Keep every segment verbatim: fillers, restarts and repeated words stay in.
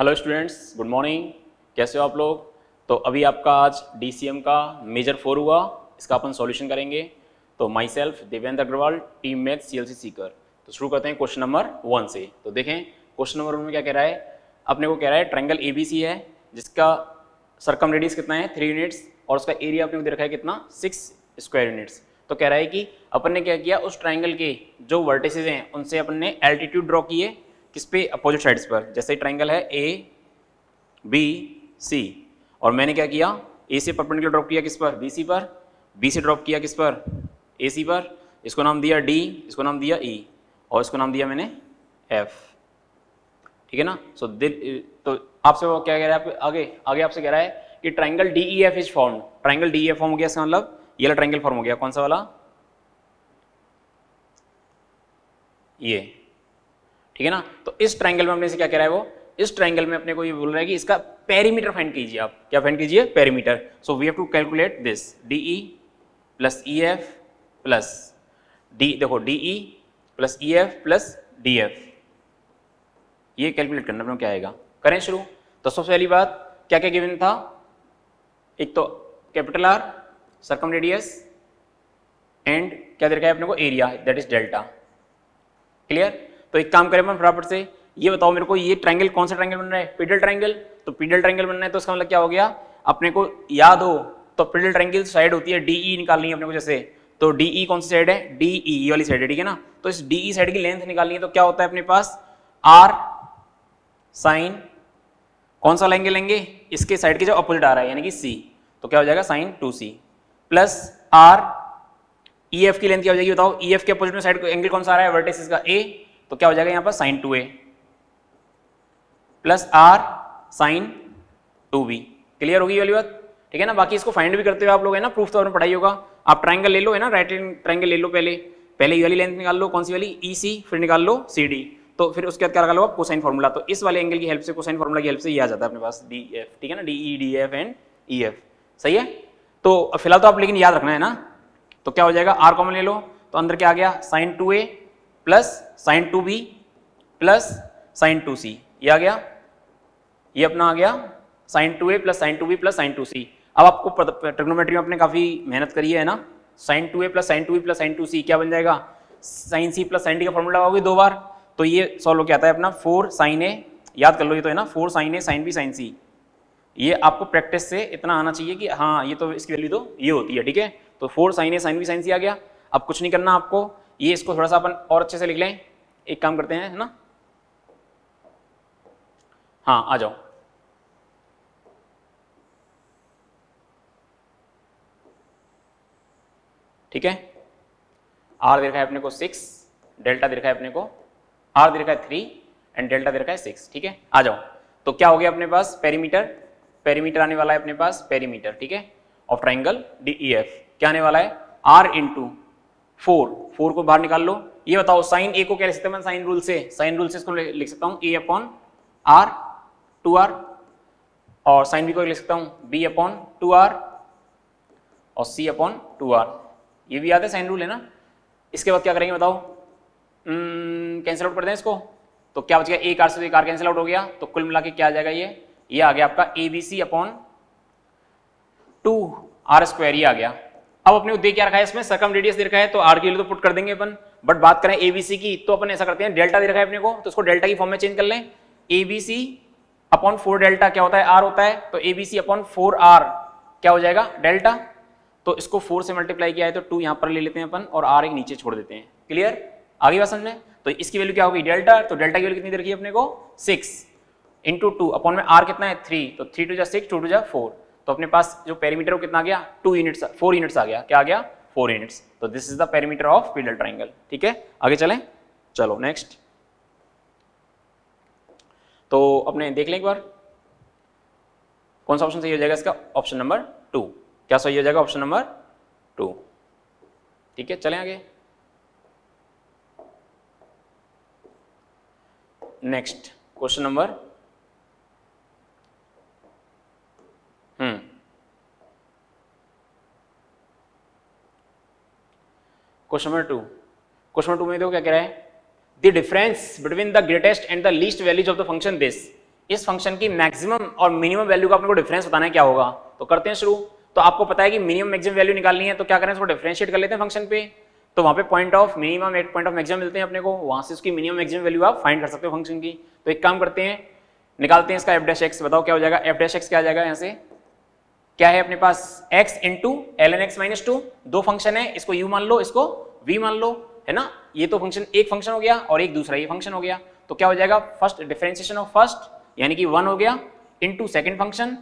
Hello students, good morning. कैसे हो आप लोग? तो अभी आपका आज डीसीएम का मेजर फोर हुआ, इसका अपन सॉल्यूशन करेंगे। तो myself Devendra Agarwal, team math CLC Sikar. तो शुरू करते हैं क्वेश्चन नंबर वन से। तो देखें क्वेश्चन नंबर वन में क्या कह रहा है, अपने को कह रहा है ट्रायंगल एबीसी है जिसका सर्कम रेडियस कितना है थ्री यूनिट्स और उसका एरिया अपने को दे रखा है कितना सिक्स स्क्वायर यूनिट्स। तो कह रहा है कि अपन ने क्या किया, उस ट्राइंगल के जो वर्टिसेस हैं उनसे अपन ने एल्टीट्यूड ड्रॉ किए, किस पे, अपोजिट साइड्स पर। जैसे ट्राइंगल है ए बी सी और मैंने क्या किया, ए से परपेंडिकुलर ड्रॉप किया किस पर, बी सी पर, बी से ड्रॉप किया किस पर, ए सी पर। इसको नाम दिया डी, इसको नाम दिया ई e, और इसको नाम दिया मैंने एफ। ठीक है ना। सो so, तो आपसे वो क्या कह रहा है, आप आगे आगे आपसे कह रहा है कि triangle d e f is form. Triangle d e f form हो गया, इसका मतलब ये वाला ट्राइंगल फॉर्म हो गया। कौन सा वाला? ये। ठीक है ना। तो इस ट्रायंगल में अपने से क्या कह रहा है वो, इस ट्रायंगल में अपने को ये बोल रहा है कि इसका पेरीमीटर फाइंड कीजिए। आप क्या फाइंड कीजिए? Perimeter. So we have to calculate this d e plus e f plus d, देखो d e plus e f plus d f, ये कैलकुलेट करना अपने को क्या आएगा। करें शुरू। तो सबसे पहली बात क्या क्या गिवन था, एक तो capital R, circumradius and क्या दे रखा है अपने को area, that is delta. Clear. तो एक काम करें अपन फटाफट से, ये बताओ मेरे को ये ट्रायंगल कौन सा ट्रायंगल बन रहा है, पेडल ट्रायंगल। तो पेडल ट्रायंगल बनना है तो इसका मतलब क्या हो गया, अपने को याद हो तो पेडल ट्रायंगल साइड होती है डीई, निकालनी है अपने को। जैसे तो डीई कौन सी साइड है, डीई ये वाली साइड है। ठीक है ना। तो इस डीई साइड की लेंथ निकालनी है तो क्या होता है अपने पास, आर साइन कौन सा लेंगे, लेंगे इसके साइड के जो अपोजिट आ रहा है यानी कि सी। तो क्या हो जाएगा sine two C plus R. E F की लेंथ क्या हो जाएगी बताओ, ई एफ के अपोजिट में साइड एंगल कौन सा आ रहा है, वर्टिसेस का ए। तो क्या हो जाएगा यहाँ पर sine two A plus R sine two B. Clear होगी वाली बात। ठीक है ना। बाकी इसको फाइंड भी करते हुए आप लोग है ना, प्रूफ तो आपने पढ़ाई होगा। आप ट्रायंगल ले लो है ना, राइट ट्रायंगल ले लो, पहले पहले ये वाली लेंथ निकाल लो, कौन सी वाली, ई सी, फिर निकाल लो सी डी। तो फिर उसके बाद क्या लगा लो आप, कोसाइन फॉर्मूला। तो इस वाले एंगल की हेल्प से, कोसाइन फॉर्मूला की हेल्प से ये आ जाता है अपने पास डी एफ। ठीक है ना, D E D F and E F. सही है। तो फिलहाल तो आप लेकिन याद रखना है ना। तो क्या हो जाएगा, आर कॉमन ले लो तो अंदर क्या आ गया, sine two A plus sine two B plus sine two C, ये आ गया, ये अपना आ गया sine two A plus sine two B plus sine two C. अब आपको ट्रिग्नोमेट्री में अपने काफ़ी मेहनत करी है ना, sine two A plus sine two B plus sine two C क्या बन जाएगा, sine C plus sine D का फॉर्मूला लगाओगे दो बार तो ये सॉल्व होकर आता है अपना फोर साइन ए। याद कर लो ये तो है ना, four sine A sine B sine C. ये आपको प्रैक्टिस से इतना आना चाहिए कि हाँ ये तो इसकी वैल्यू तो ये होती है। ठीक है। तो four sine A sine B sine C आ गया। अब कुछ नहीं करना आपको, ये इसको थोड़ा सा अपन और अच्छे से लिख लें। एक काम करते हैं है ना, हाँ आ जाओ। ठीक है। आर दे रखा है अपने को सिक्स, डेल्टा दे रखा है अपने को, आर दे रखा है थ्री एंड डेल्टा दे रखा है सिक्स। ठीक है। आ जाओ। तो क्या हो गया अपने पास, पेरीमीटर, पेरीमीटर आने वाला है अपने पास, पेरीमीटर। ठीक है। ऑफ ट्राइंगल डीईएफ क्या आने वाला है, आर इंटू फोर, फोर को बाहर निकाल लो। ये बताओ साइन ए को क्या लिख सकते हैं मैं, साइन रूल से, साइन रूल से इसको लिख सकता हूँ A upon R two R, और साइन बी को लिख सकता हूँ बी अपॉन टू आर और सी अपॉन टू आर। ये भी याद है, साइन रूल है ना। इसके बाद क्या करेंगे बताओ, कैंसिल आउट कर दें इसको। तो क्या बच गया, एक आर से एक आर कैंसिल आउट हो गया। तो कुल मिला के क्या आ जाएगा, ये ये आ गया आपका A B C upon two R square, ये आ गया। अब अपने को दे क्या रखा है इसमें, सर्कम रेडियस दे रखा है तो आर के लिए तो पुट कर देंगे अपन, बट बात करें एबीसी की तो अपन ऐसा करते हैं, डेल्टा दे रखा है अपने को तो इसको डेल्टा की फॉर्म में चेंज कर लें। एबीसी अपॉन फोर डेल्टा क्या होता है, आर होता है, तो एबीसी अपॉन फोर आर क्या हो जाएगा, डेल्टा। तो इसको फोर से मल्टीप्लाई किया है तो टू यहाँ पर ले लेते हैं अपन और आर एक नीचे छोड़ देते हैं। क्लियर, आगे बात समझ। तो इसकी वैल्यू क्या होगी, डेल्टा। तो डेल्टा की वैल्यू कितनी दे रखी है अपने को, सिक्स इंटू टू अपॉन में आर कितना है थ्री, तो थ्री टू जा सिक्स, टू टू जा फोर। तो अपने पास जो पेरीमीटर वो कितना आ गया, टू यूनिट्स, फोर यूनिट्स आ गया। क्या आ गया, फोर यूनिट्स। तो this is the perimeter of pedal triangle. ठीक है। आगे चलें, चलो नेक्स्ट। तो अपने देख लें एक बार कौन सा ऑप्शन सही हो जाएगा इसका, ऑप्शन नंबर टू। क्या सही हो जाएगा, ऑप्शन नंबर टू। ठीक है, चलें आगे। Next question number hmm question number two. Question number two में देखो क्या कह रहा है, the difference between the greatest and the least values of the function this इस फंक्शन की मैक्सिमम और मिनिमम वैल्यू का आपको डिफरेंस बताना है क्या होगा। तो करते हैं शुरू। तो आपको पता है कि मिनिमम मैक्सिमम वैल्यू निकालनी है, तो क्या करें, इसको डिफरेंशिएट कर लेते हैं फंक्शन पे। तो वहाँ पे point of minimum at point of maximum मिलते हैं अपने को, वहाँ से उसकी मिनिमम मैक्सिमम वैल्यू आप फाइंड कर सकते हो फंक्शन की। तो एक काम करते हैं, निकालते हैं इसका एफ डैश एक्स। बताओ क्या हो जाएगा एफ डैश एक्स, क्या आ जाएगा यहाँ से, क्या है अपने पास x into L N x minus two. दो फंक्शन है, इसको u मान लो, इसको v मान लो, है ना। ये तो फंक्शन, एक फंक्शन हो गया और एक दूसरा ये फंक्शन हो गया। तो क्या हो जाएगा, फर्स्ट डिफरेंशिएशन ऑफ फर्स्ट यानी कि वन हो गया into second function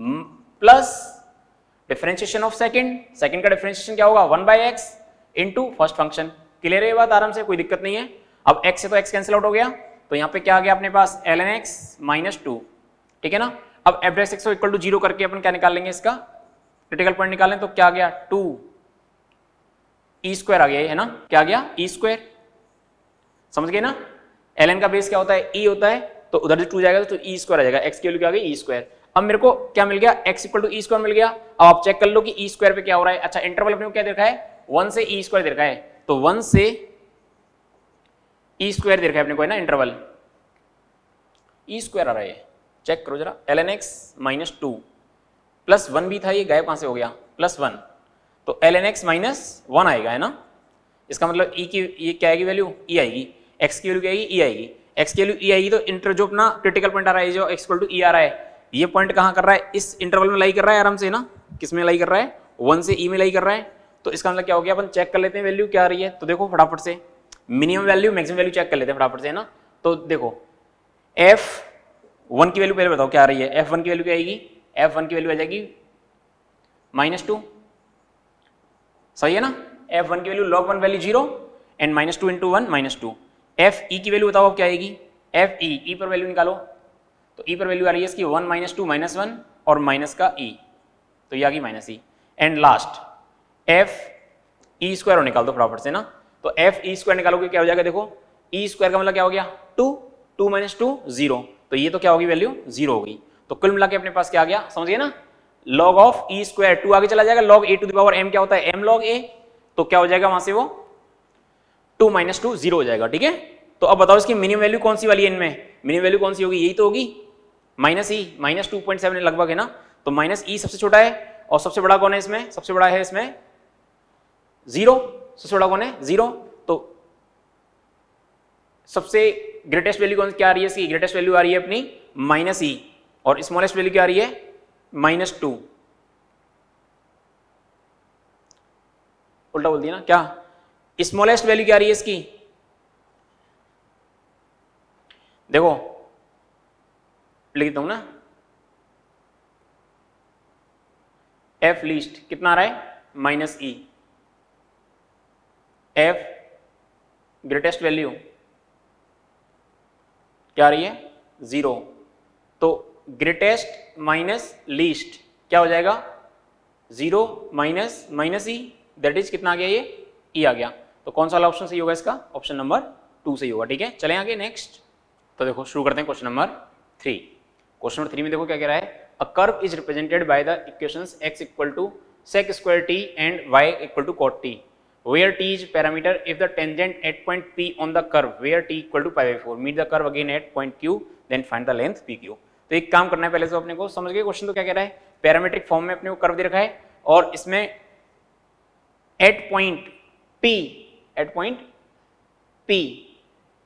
plus differentiation of second, second का डिफरेंशिएशन क्या होगा one by x into first function. Clear है ये बात, आराम से, कोई दिक्कत नहीं है। अब x से तो x कैंसिल आउट हो गया, तो यहाँ पे क्या आ गया अपने पास L N x minus two, ठीक है ना। अब एफ डैश एक्स को इक्वल टू जीरो करके अपन क्या निकाल लेंगे, इसका क्रिटिकल पॉइंट निकालें। तो क्या आ गया टू ई स्क्वायर आ गया, है ना, क्या आ गया ई स्क्वायर, समझ गए ना। एल एन का बेस क्या होता है, ई होता है, तो उधर से टू जाएगा तो ई स्क्वायर आ जाएगा। एक्स की वैल्यू क्या आ गई ई स्क्वायर। अब मेरे को क्या मिल गया, x equal to E square मिल गया। अब आप चेक कर लो कि ई स्क्वायर पे क्या हो रहा है। अच्छा, इंटरवल अपने को क्या देखा है, वन से ई स्क्वायर देखा है, तो वन से ई स्क्वायर देखा है अपने को, है ना, इंटरवल ई स्क्वायर आ रहा है। चेक करो जरा, L N x minus two plus one भी था, ये गायब कहाँ से हो गया, प्लस वन, तो L N x minus one आएगा, है ना। इसका मतलब ई की ये क्या आएगी वैल्यू, ई आएगी। एक्स की वैल्यू क्या आएगी, ई आएगी। एक्स की वैल्यू ई आएगी, तो इंटर जो अपना क्रिटिकल पॉइंट आ रहा है, जो एक्स इक्वल टू ई आ रहा है, ये पॉइंट कहाँ कर रहा है, इस इंटरवल में लाई कर रहा है आराम से, है ना। किस में लाई कर रहा है, वन से ई में लाई कर रहा है। तो इसका मतलब क्या हो गया, अपन चेक कर लेते हैं वैल्यू क्या आ रही है। तो देखो फटाफट से minimum value maximum value check कर लेते हैं फटाफट से, है ना। तो देखो एफ वन की वैल्यू पहले बताओ क्या आ रही है, एफ वन की वैल्यू क्या आएगी, एफ वन की वैल्यू आ जाएगी माइनस टू, सही है ना। एफ वन की value log one value zero and minus two into one minus two. F E की वैल्यू बताओ क्या आएगी, एफ ई, ई पर वैल्यू निकालो, तो ई पर वैल्यू आ रही है इसकी one minus two minus one और माइनस का ई, तो ये आ गई minus E. And last F E square और निकाल दो फटाफट से ना। तो एफ ई स्क्वायर निकालोगे क्या हो जाएगा, देखो ई स्क्वायर का मतलब क्या हो गया two, two minus two zero, तो ये तो क्या होगी वैल्यू जीरो होगी। तो कुल मिला के अपने पास क्या आ गया, समझिए ना, log of E square, two आगे चला जाएगा, log A to the power M क्या होता है एम लॉग ए, तो क्या हो जाएगा वहां से वो टू माइनस टू जीरो हो जाएगा, ठीक है। तो अब बताओ इसकी मिनिमम वैल्यू कौन सी वाली है, इनमें मिनिमम वैल्यू कौन सी होगी, यही तो होगी minus E, minus two point seven लगभग, है ना। तो माइनस ई सबसे छोटा है और सबसे बड़ा कौन है इसमें, सबसे बड़ा है इसमें जीरो, सबसे बड़ा कौन है जीरो। तो सबसे ग्रेटेस्ट वैल्यू कौन क्या आ रही है इसकी, ग्रेटेस्ट वैल्यू आ रही है अपनी माइनस ई, और स्मॉलेस्ट वैल्यू क्या आ रही है माइनस टू, उल्टा बोल दिया ना, क्या स्मॉलेस्ट वैल्यू क्या आ रही है इसकी, देखो लिखता हूं ना, एफ लीस्ट कितना आ रहा है minus E, F greatest value क्या आ रही है जीरो, तो ग्रेटेस्ट माइनस लीस्ट क्या हो जाएगा zero minus minus E, that is कितना आ गया ये ई आ गया। तो कौन सा वाला ऑप्शन सही होगा इसका, ऑप्शन नंबर टू सही होगा, ठीक है। चलें आगे नेक्स्ट। तो देखो शुरू करते हैं question number three. Question number three में देखो क्या कह रहा है, a curve is represented by the equations x equal to sec square t and y equal to cot t where t is parameter if the tangent at point p on the curve where t equal to pi by four meet the curve again at point q then find the length pq। तो एक काम करना है पहले से अपने को, समझ गए क्वेश्चन तो क्या कह रहा है, पैरामीट्रिक फॉर्म में अपने को कर्व दे रखा है और इसमें at point p, at point p,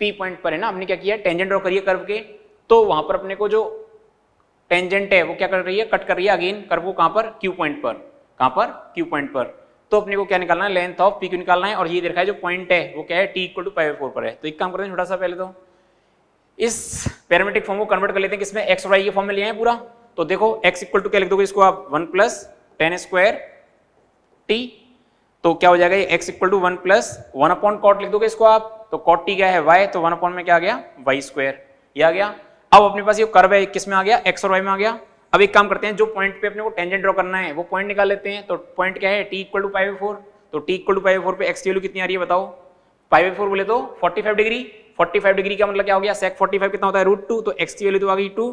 p point पर, है ना, हमने क्या किया टेंजेंट ड्रॉ करिए कर्व के। तो वहां पर अपने को जो टेंजेंट है वो क्या कर रही है, कट कर रही है अगेन कर्व को, कहां पर q पॉइंट पर, कहां पर q पॉइंट पर। तो अपने को क्या निकालना है, लेंथ ऑफ p q निकालना है, और ये देखा है जो पॉइंट है वो क्या है t equal to pi by four पर है। तो एक काम करते हैं छोटा सा, पहले तो इस पैरामीट्रिक फॉर्म को कन्वर्ट कर लेते हैं किसमें, एक्स और वाई के फॉर्म में ले आए पूरा। तो देखो एक्स इक्वल टू क्या लिख दोगे इसको आप, one plus tan square T, तो क्या हो जाएगा ये X equal to one plus one upon cot लिख दोगे इसको आप, तो कॉट टी क्या है वाई, तो वन अपॉन में क्या आ गया वाई स्क्वायर, ये आ गया। अब अपने पास ये कर्व है किसमें आ गया, एक्स और वाई में आ गया। अब एक काम करते हैं, जो पॉइंट पे अपने को टेंजेंट ड्रॉ करना है वो पॉइंट निकाल लेते हैं। तो पॉइंट क्या है T equal to pi by four, तो T equal to pi by four पे एक्स की वैल्यू कितनी आ रही है बताओ, पाई बाई फोर बोले तो forty five degree, forty five degree का मतलब क्या हो गया sec फोर्टी फाइव कितना होता है रूट टू, तो x की वैल्यू तो आ गई टू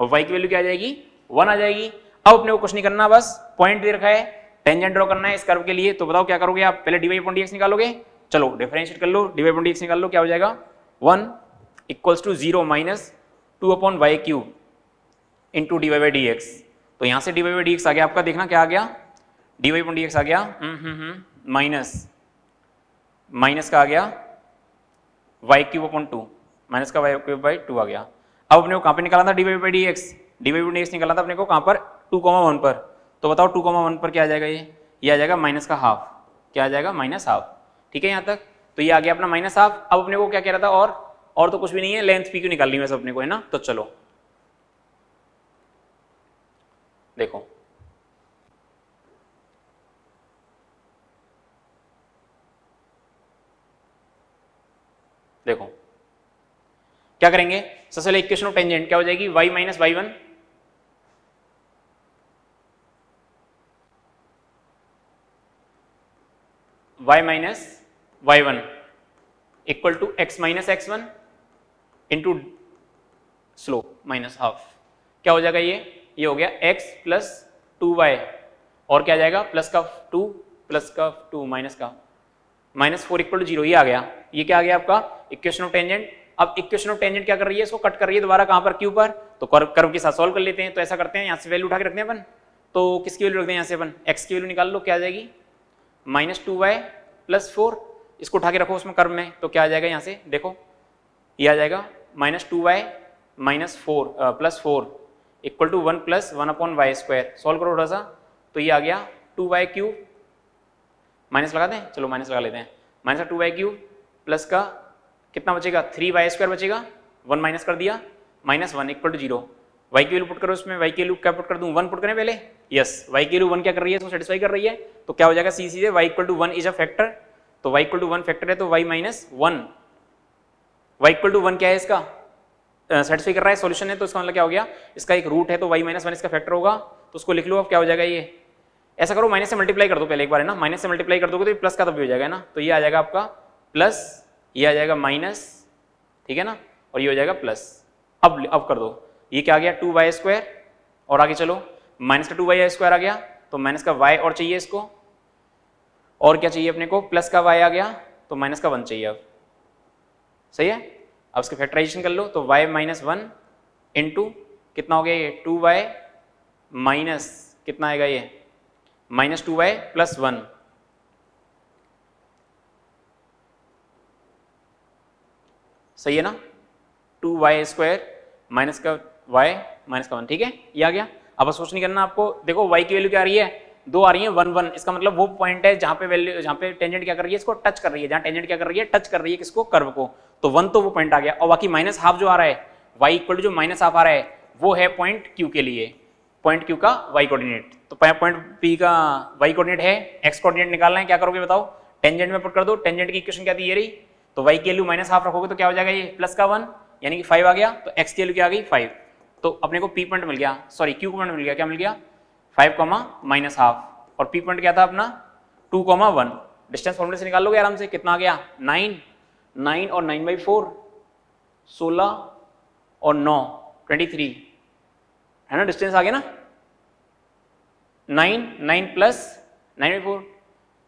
और y की वैल्यू क्या आ जाएगी वन आ जाएगी। अब अपने को कुछ नहीं करना, बस पॉइंट दे रखा है, टेंजेंट ड्रॉ करना है इस कर्व के लिए। तो बताओ क्या करोगे आप, पहले dy अपॉन dx निकालोगे, चलो डिफरेंशिएट कर लो, dy अपॉन dx निकाल लो, क्या हो जाएगा one equals to zero minus two upon Y cube into D Y by D x, तो यहाँ से D Y by D x आ गया आपका, देखना क्या आ गया, D Y by D x आ गया माइनस, माइनस का आ गया Y cube upon two, minus का वाई क्यूब बाई टू आ गया। अब अपने को कहाँ पे निकाला था D Y by D x, d Y by D x निकाला था अपने को कहाँ पर, टू कॉमा वन पर, तो बताओ टू कॉमा वन पर क्या आ जाएगा, ये ये आ जाएगा माइनस का हाफ, क्या आ जाएगा माइनस हाफ, ठीक है यहाँ तक, तो ये आ गया अपना माइनस हाफ। अब अपने को क्या कह रहा था, और और तो कुछ भी नहीं है, लेंथ पी क्यू निकालनी है सब अपने को, है ना। तो चलो देखो देखो क्या करेंगे, सबसे पहले इक्वेशन ऑफ टेंजेंट क्या हो जाएगी, y minus Y one y minus Y one equal to x minus x one into slope minus half, क्या हो जाएगा ये, ये हो गया x प्लस टू वाई और क्या आ जाएगा प्लस का टू, प्लस का टू माइनस का minus four equal to zero, ये आ गया, ये क्या आ गया आपका इक्वेशन ऑफ टेंजेंट। अब इक्वेशन ऑफ टेंजेंट क्या कर रही है, इसको कट कर रही है दोबारा कहाँ पर, क्यू पर, तो कर्व के साथ सॉल्व कर लेते हैं। तो ऐसा करते हैं यहाँ से वैल्यू उठा के रखते हैं अपन, तो किसकी वैल्यू रखते हैं यहाँ से अपन, एक्स की वैल्यू निकाल लो, क्या आ जाएगी minus two Y plus four, इसको उठा के रखो उसमें कर्व में, तो क्या आ जाएगा यहाँ से देखो, ये आ जाएगा minus two Y minus four plus four equal to one plus one upon Y square, solve करो थोड़ा सा, तो ये आ गया टू वाई क्यूब, माइनस लगा दें, चलो माइनस लगा लेते हैं, माइनस का टू वाई क्यूब प्लस का कितना बचेगा थ्री वाई स्क्वायर बचेगा, वन माइनस कर दिया minus one equal to zero, Y की वैल्यू पुट करो उसमें, वाई की वैल्यू क्या पुट कर दूं, वन पुट करें पहले, यस वाई की वैल्यू वन क्या कर रही है, इसको सेटिस्फाई कर रही है, तो क्या हो जाएगा सी सी से Y equal to one is a factor, तो Y equal to one factor है, तो Y minus one, Y equal to one क्या है इसका सेटिस्फाई कर रहा है सोल्यूशन है, तो इसका मतलब क्या हो गया, इसका एक रूट है तो वाई माइनस वन इसका फैक्टर होगा, तो उसको लिख लो अब, क्या हो जाएगा ये, ऐसा करो माइनस से मल्टीप्लाई कर दो पहले एक बार, है ना, माइनस से मल्टीप्लाई कर दोगे तो ये प्लस का तब भी हो जाएगा ना, तो ये आ जाएगा आपका प्लस, ये आ जाएगा माइनस, ठीक है ना, और ये हो जाएगा प्लस। अब अब कर दो, ये क्या आ गया टू वाई स्क्वायर और आगे चलो माइनस का टू वाई स्क्वायर आ गया, तो माइनस का वाई और चाहिए इसको, और क्या चाहिए अपने को, प्लस का वाई आ गया तो माइनस का वन चाहिए, अब सही है। अब इसका फैक्टराइजेशन कर लो, तो वाई माइनस वन इंटू कितना हो गया ये टू वाई माइनस कितना आएगा ये minus two Y plus one, सही है ना, टू वाई स्क्वायर माइनस का वाई माइनस का वन, ठीक है ये आ गया। अब सोच नहीं करना आपको, देखो वाई की वैल्यू क्या आ रही है, दो आ रही है वन वन, इसका मतलब वो पॉइंट है जहां पे वैल्यू जहां पे टेंजेंट क्या कर रही है, इसको टच कर रही है, जहां टेंजेंट क्या कर रही है टच कर रही है किसको, कर्व को, तो वन तो वो पॉइंट आ गया, और बाकी माइनस हाफ जो आ रहा है वाई इक्वल टू जो माइनस हाफ आ रहा है वो है पॉइंट क्यू के लिए, पॉइंट क्यू का वाई कोऑर्डिनेट, तो पॉइंट पी का वाई कोऑर्डिनेट है, एक्स कोऑर्डिनेट निकालना है, क्या करोगे बताओ, टेंजेंट में पुट कर दो, टेंजेंट की इक्वेशन क्या थी ये रही, तो वाई की वैल्यू माइनस हाफ रखोगे तो क्या हो जाएगा ये प्लस का वन यानी कि फाइव आ गया, तो एक्स की वैल्यू क्या आ गई फाइव, तो अपने को पी पॉइंट मिल गया, सॉरी क्यू पॉइंट मिल गया, क्या मिल गया फाइव कॉमा माइनस हाफ, और पी पॉइंट क्या था अपना टू कॉमा वन, डिस्टेंस फॉर्मूले से निकाल लोगे आराम से, कितना आ गया नाइन, नाइन और नाइन बाई फोर सोलह और नौ ट्वेंटी थ्री, है ना डिस्टेंस आ गया ना, nine nine plus nine by four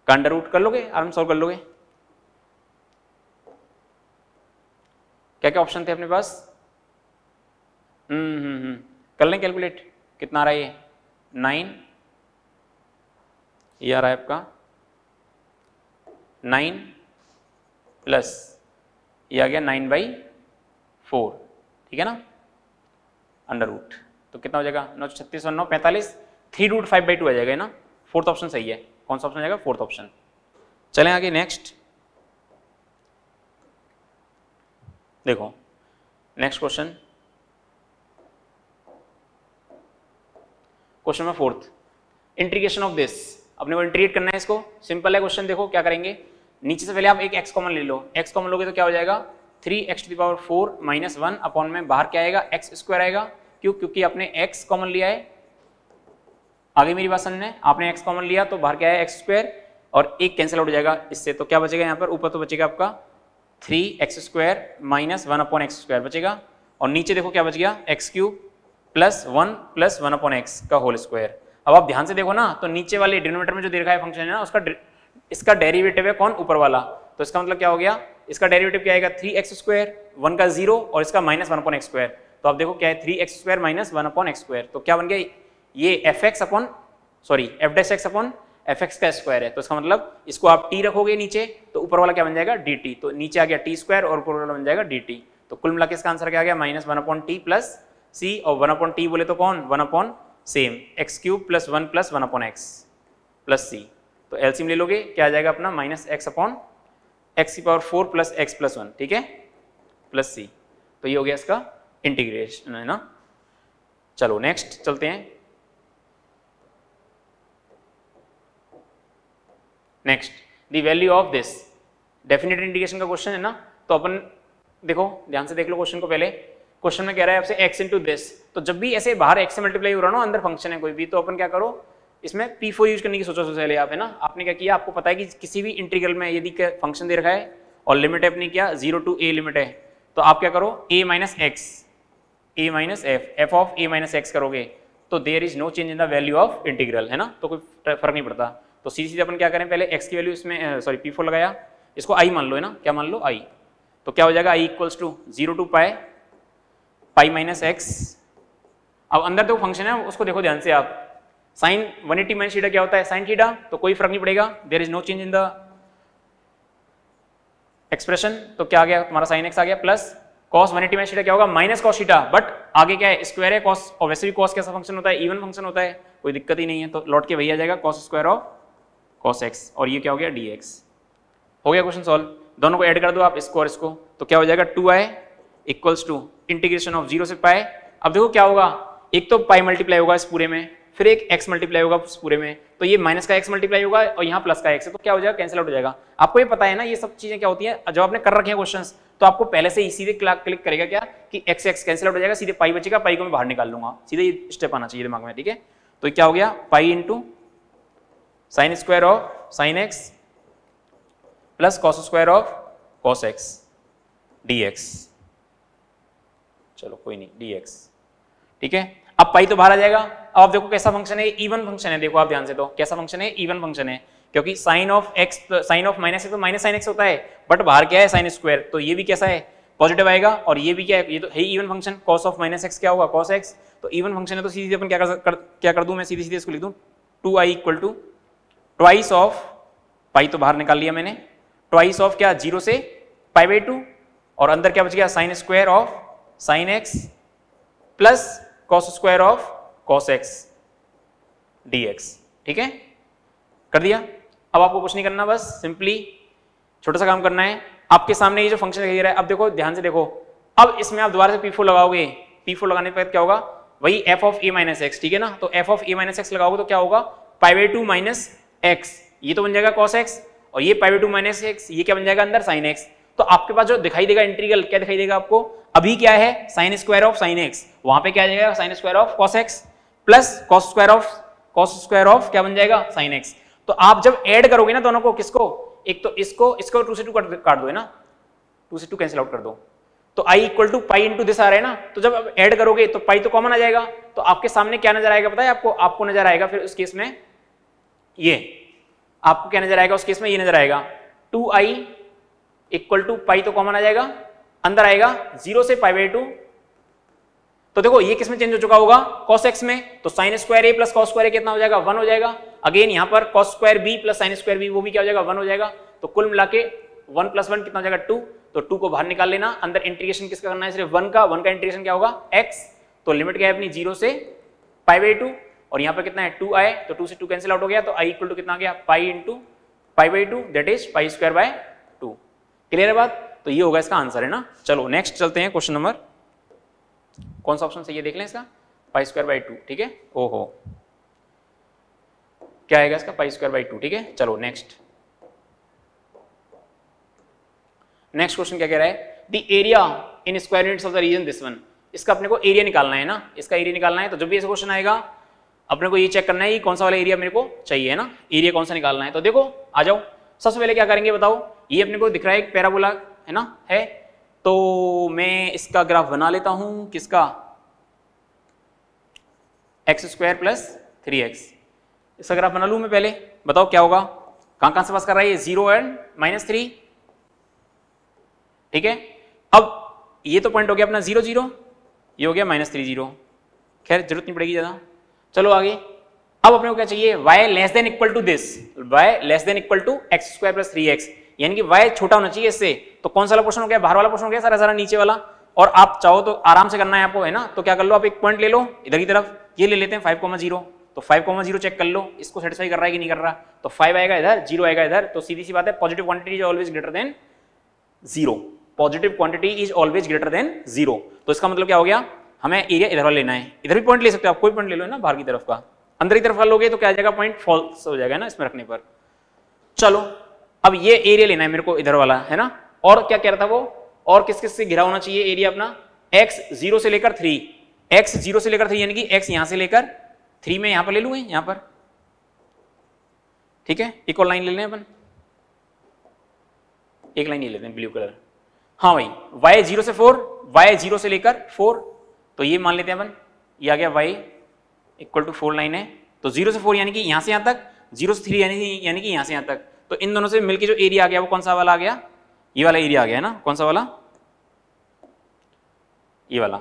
का अंडर रूट कर लोगे आराम सॉल्व कर लोगे। क्या क्या ऑप्शन थे अपने पास, हम्म हम्म हम्म कर लें कैलकुलेट, कितना आ रहा है ये नाइन, ये आ रहा है आपका नाइन प्लस ये आ गया नाइन बाई फोर, ठीक है ना अंडर रूट, तो कितना हो जाएगा नौ छत्तीस और नौ पैंतालीस, three root five by two आ जाएगा ना, फोर्थ ऑप्शन सही है, कौन सा ऑप्शन जाएगा फोर्थ ऑप्शन। चलें आगे नेक्स्ट, देखो next question, question number fourth, integration of this, अपने को इंटीग्रेट करना है इसको, सिंपल है क्वेश्चन, देखो क्या करेंगे, नीचे से पहले आप एक एक्स कॉमन ले लो, एक्स कॉमन लोगे तो क्या हो जाएगा three x to the power four minus one upon में बाहर क्या आएगा एक्स स्क्वायर आएगा, क्यों, क्योंकि आपने x कॉमन लिया है, आगे मेरी बात सुनने, आपने x कॉमन लिया तो बाहर क्या है एक्स स्क्वायर और एक कैंसिल आउट हो जाएगा इससे, तो क्या बचेगा यहाँ पर ऊपर तो बचेगा आपका three x square minus one upon x square बचेगा, और नीचे देखो क्या बच गया x cube plus one plus one upon x का होल स्क्वायर। अब आप ध्यान से देखो ना, तो नीचे वाले डिनोमिनेटर में जो दे रखा है फंक्शन है ना उसका इसका डेरिवेटिव है कौन, ऊपर वाला, तो इसका मतलब क्या हो गया, इसका डेरिवेटिव क्या आएगा थ्री एक्स स्क्वायर, वन का जीरो और इसका minus one upon x square, तो आप देखो क्या है, three x square minus one upon x square, तो क्या बन गया ये f x upon sorry f dash x upon f x का स्क्वायर है। तो इसका मतलब इसको आप टी रखोगे नीचे तो ऊपर वाला क्या बन जाएगा डी टी, तो नीचे आ गया टी स्क्वायर और ऊपर वाला बन जाएगा डी टी। तो कुल मिला के इसका आंसर क्या आ गया minus one upon t plus c, और वन अपॉन टी बोले तो कौन one upon same x cube plus one plus one upon x plus c. तो एलसीएम ले लोगे क्या आ जाएगा अपना माइनस एक्स अपॉन एक्स की power four plus x plus one, ठीक है प्लस सी। तो ये हो गया इसका इंटीग्रेशन है ना। चलो नेक्स्ट चलते हैं next the value of this definite integration का क्वेश्चन है ना। तो अपन देखो ध्यान से देख लो क्वेश्चन को, पहले क्वेश्चन में कह रहा है आपसे x इंटू दिस, तो जब भी ऐसे बाहर x से मल्टीप्लाई हो रहा ना, अंदर फंक्शन है कोई भी, तो अपन क्या करो इसमें पी फोर यूज करने की सोचो सबसे पहले आप है ना। आपने क्या किया, आपको पता है कि किसी भी इंटीग्रल में यदि फंक्शन दे रखा है और लिमिट है अपनी क्या जीरो टू ए लिमिट है, तो आप क्या करो a minus x a minus f f of a minus x करोगे, तो there is no change in the value of integral है ना, तो कोई फर्क नहीं पड़ता। तो सीधी सीधे अपन क्या करें, पहले एक्स की वैल्यू इसमें सॉरी पी फोर लगाया, इसको आई मान लो है ना, क्या मान लो आई, तो क्या हो जाएगा I equals to zero to pi pi minus x. अब अंदर तो फंक्शन है उसको देखो ध्यान से आप, sine one eighty minus theta क्या होता है साइन थीटा, तो कोई फर्क नहीं पड़ेगा, there is no change in the expression. तो क्या आ गया तुम्हारा साइन एक्स आ गया plus cos one eighty minus theta क्या होगा माइनस कॉस थीटा, बट आगे क्या है स्क्वायर है कॉस, और वैसे भी कॉस कैसा फंक्शन होता है इवन फंक्शन होता है, कोई दिक्कत ही नहीं है। तो लौट के वही आ जाएगा cos square of cos x, और ये क्या हो गया डी एक्स। हो गया क्वेश्चन सॉल्व, दोनों को ऐड कर दो आप इसको और इसको, तो क्या हो जाएगा two I equals to integration of zero से पाए। अब देखो क्या होगा, एक तो पाई मल्टीप्लाई होगा इस पूरे में, फिर एक एक्स मल्टीप्लाई होगा इस पूरे में, तो ये माइनस का एक्स मल्टीप्लाई होगा और यहाँ प्लस का एक्स, तो क्या हो जाएगा कैंसिल आउट हो जाएगा। आपको ये पता है ना ये सब चीजें क्या होती हैं, जब आपने कर रखे हैं क्वेश्चंस तो आपको पहले से ही सीधे क्लिक करेगा क्या कि एक्स एक्स कैंसिल आउट हो जाएगा, सीधे पाई बचेगा, पाई को मैं बाहर निकाल लूंगा, सीधे ये स्टेप आना चाहिए दिमाग में, ठीक है। तो क्या हो गया pi into sine square of sine x plus cos square of cos x D x, चलो कोई नहीं dx, ठीक है। अब पाई तो बाहर आ जाएगा। अब आप देखो कैसा फंक्शन है, इवन फंक्शन है, देखो आप ध्यान से, तो कैसा फंक्शन है इवन फंक्शन है, क्योंकि sine of x sine of minus x तो माइनस साइन एक्स होता है, बट बाहर क्या है साइन स्क्वायर, तो ये भी कैसा है पॉजिटिव आएगा, और ये भी क्या है ये तो है even function. Cos of minus x क्या होगा कॉस एक्स, तो इवन फंक्शन है, तो सीधे अपन क्या कर क्या कर दूं मैं सीधे सीधे इसको लिख दूं two I equal to twice of pi, तो बाहर निकाल लिया मैंने, ट्वाइस ऑफ क्या जीरो से पाई बाई टू, और अंदर क्या बच गया sine square of sine x plus cos square of cos x D x, ठीक है कर दिया। अब आपको कुछ नहीं करना, बस सिंपली छोटा सा काम करना है। आपके सामने ये जो फंक्शन दिखाई दे रहा है, अब देखो ध्यान से देखो, अब इसमें आप दोबारा से पी फोर लगाओगे, पी फोर लगाने पर क्या होगा वही f of a minus x, ठीक है ना। तो f of a minus x लगाओगे तो क्या होगा pi by two minus x, ये तो बन जाएगा कॉस एक्स, और ये pi by two minus x ये क्या बन जाएगा अंदर साइन एक्स। तो आपके पास जो दिखाई देगा इंटीग्रल क्या दिखाई देगा आपको, अभी क्या है sine square of sine x, वहां पे क्या आ जाएगा sine square of cos x plus cos square of cos square of क्या बन जाएगा साइन एक्स। तो आप जब ऐड करोगे ना दोनों को, किसको एक तो इसको इसको टू से टू काट दो है ना, टू से टू कैंसिल आउट कर दो, तो I equal to pi into this आ रहा है ना। तो जब आप ऐड करोगे तो पाई तो कॉमन आ जाएगा, तो आपके सामने क्या नजर आएगा पता है आपको, आपको नजर आएगा फिर उस केस में ये, आपको क्या नजर आएगा उस केस में ये नजर आएगा two I equal to pi तो कॉमन आ जाएगा, अंदर आएगा जीरो से पाई बाई टू। तो देखो ये किस में चेंज हो चुका होगा कॉस एक्स में, तो sine square a plus cos square a कितना हो जाएगा वन हो जाएगा, अगेन यहाँ पर cos square b plus sine square b वो भी क्या हो जाएगा वन हो जाएगा। तो कुल मिला के वन प्लस वन कितना हो जाएगा टू, तो टू को बाहर निकाल लेना, अंदर इंटीग्रेशन किसका करना है सिर्फ वन का, वन का इंटीग्रेशन क्या होगा एक्स, तो लिमिट क्या है अपनी जीरो से पाई बाई टू, और यहाँ पर कितना है टू आए, तो टू से टू कैंसिल आउट हो गया, तो आई इक्वल टू कितना आ गया pi into pi by two that is pi square by two. Clear है बात, तो ये होगा इसका आंसर है ना। चलो नेक्स्ट चलते हैं क्वेश्चन नंबर, कौन सा ऑप्शन सही है देख लें इसका, पाई स्क्वायर बाई टू, ठीक है ओहो क्या आएगा इसका पाई स्क्वायर बाई टू, ठीक है। चलो नेक्स्ट नेक्स्ट क्वेश्चन क्या कह रहा है the area in square units of the region this one, इसका अपने को एरिया निकालना है ना, इसका एरिया निकालना है। तो जब भी ऐसा क्वेश्चन आएगा अपने को ये चेक करना है कौन सा वाला एरिया मेरे को चाहिए है ना, एरिया कौन सा निकालना है। तो देखो आ जाओ, सबसे पहले क्या करेंगे बताओ, ये अपने को दिख रहा है एक पैराबोला है ना है, तो मैं इसका ग्राफ बना लेता हूं, किसका x square plus three x, इसका ग्राफ बना लूं मैं पहले, बताओ क्या होगा कहां कहां से पास कर रहा है ये जीरो एंड माइनस थ्री, ठीक है। अब ये तो पॉइंट हो गया अपना जीरो जीरो, ये हो गया माइनस थ्री जीरो, खैर जरूरत नहीं पड़ेगी ज़्यादा। चलो आगे, अब अपने को क्या चाहिए, y less than equal to this, y less than equal to x square plus three x, यानी कि y छोटा होना चाहिए इससे। तो कौन सा वाला पोर्शन हो गया, बाहर वाला पोर्शन हो गया सारा सारा नीचे वाला। और आप चाहो तो आराम से करना है आपको, है ना। तो क्या कर लो आप, एक पॉइंट ले लो इधर की तरफ, ये ले लेते हैं फाइव कॉमा जीरो। तो फाइव कॉमा जीरो चेक कर लो इसको सेटिस्फाई कर रहा है कि नहीं कर रहा। तो फाइव आएगा इधर, जीरो आएगा इधर, तो सीधी सी बात है positive quantity is always greater than zero, positive quantity is always greater than zero. तो इसका मतलब क्या हो गया, हमें एरिया इधर वाला लेना है। इधर भी पॉइंट ले सकते हो आप, कोई पॉइंट ले लो ना बाहर की तरफ का, अंदर की तरफ का लोगे तो क्या आ जाएगा, पॉइंट फॉल्स हो जाएगा ना इसमें रखने पर। चलो अब ये एरिया लेना है मेरे को इधर वाला, है ना। और क्या कह रहा था वो, और किस किस से घिरा होना चाहिए एरिया अपना, x जीरो से लेकर थ्री, x जीरो से लेकर थ्री, यानी कि x यहां से लेकर थ्री में यहां पर ले लूंगे यहां पर, ठीक है। एक और लाइन ले लें अपन, एक लाइन ले लेते हैं ब्लू कलर। हाँ भाई, वाई जीरो से फोर, वाई जीरो से लेकर फोर, तो ये मान लेते हैं अपन, ये आ गया y equal to four line है। तो जीरो से फोर यानी कि यहाँ से यहाँ तक, जीरो से थ्री यानी कि यहाँ से यहाँ तक, तो इन दोनों से मिलके जो एरिया आ गया वो कौन सा वाला आ गया, ये वाला एरिया आ गया, है ना। कौन सा वाला, ये वाला,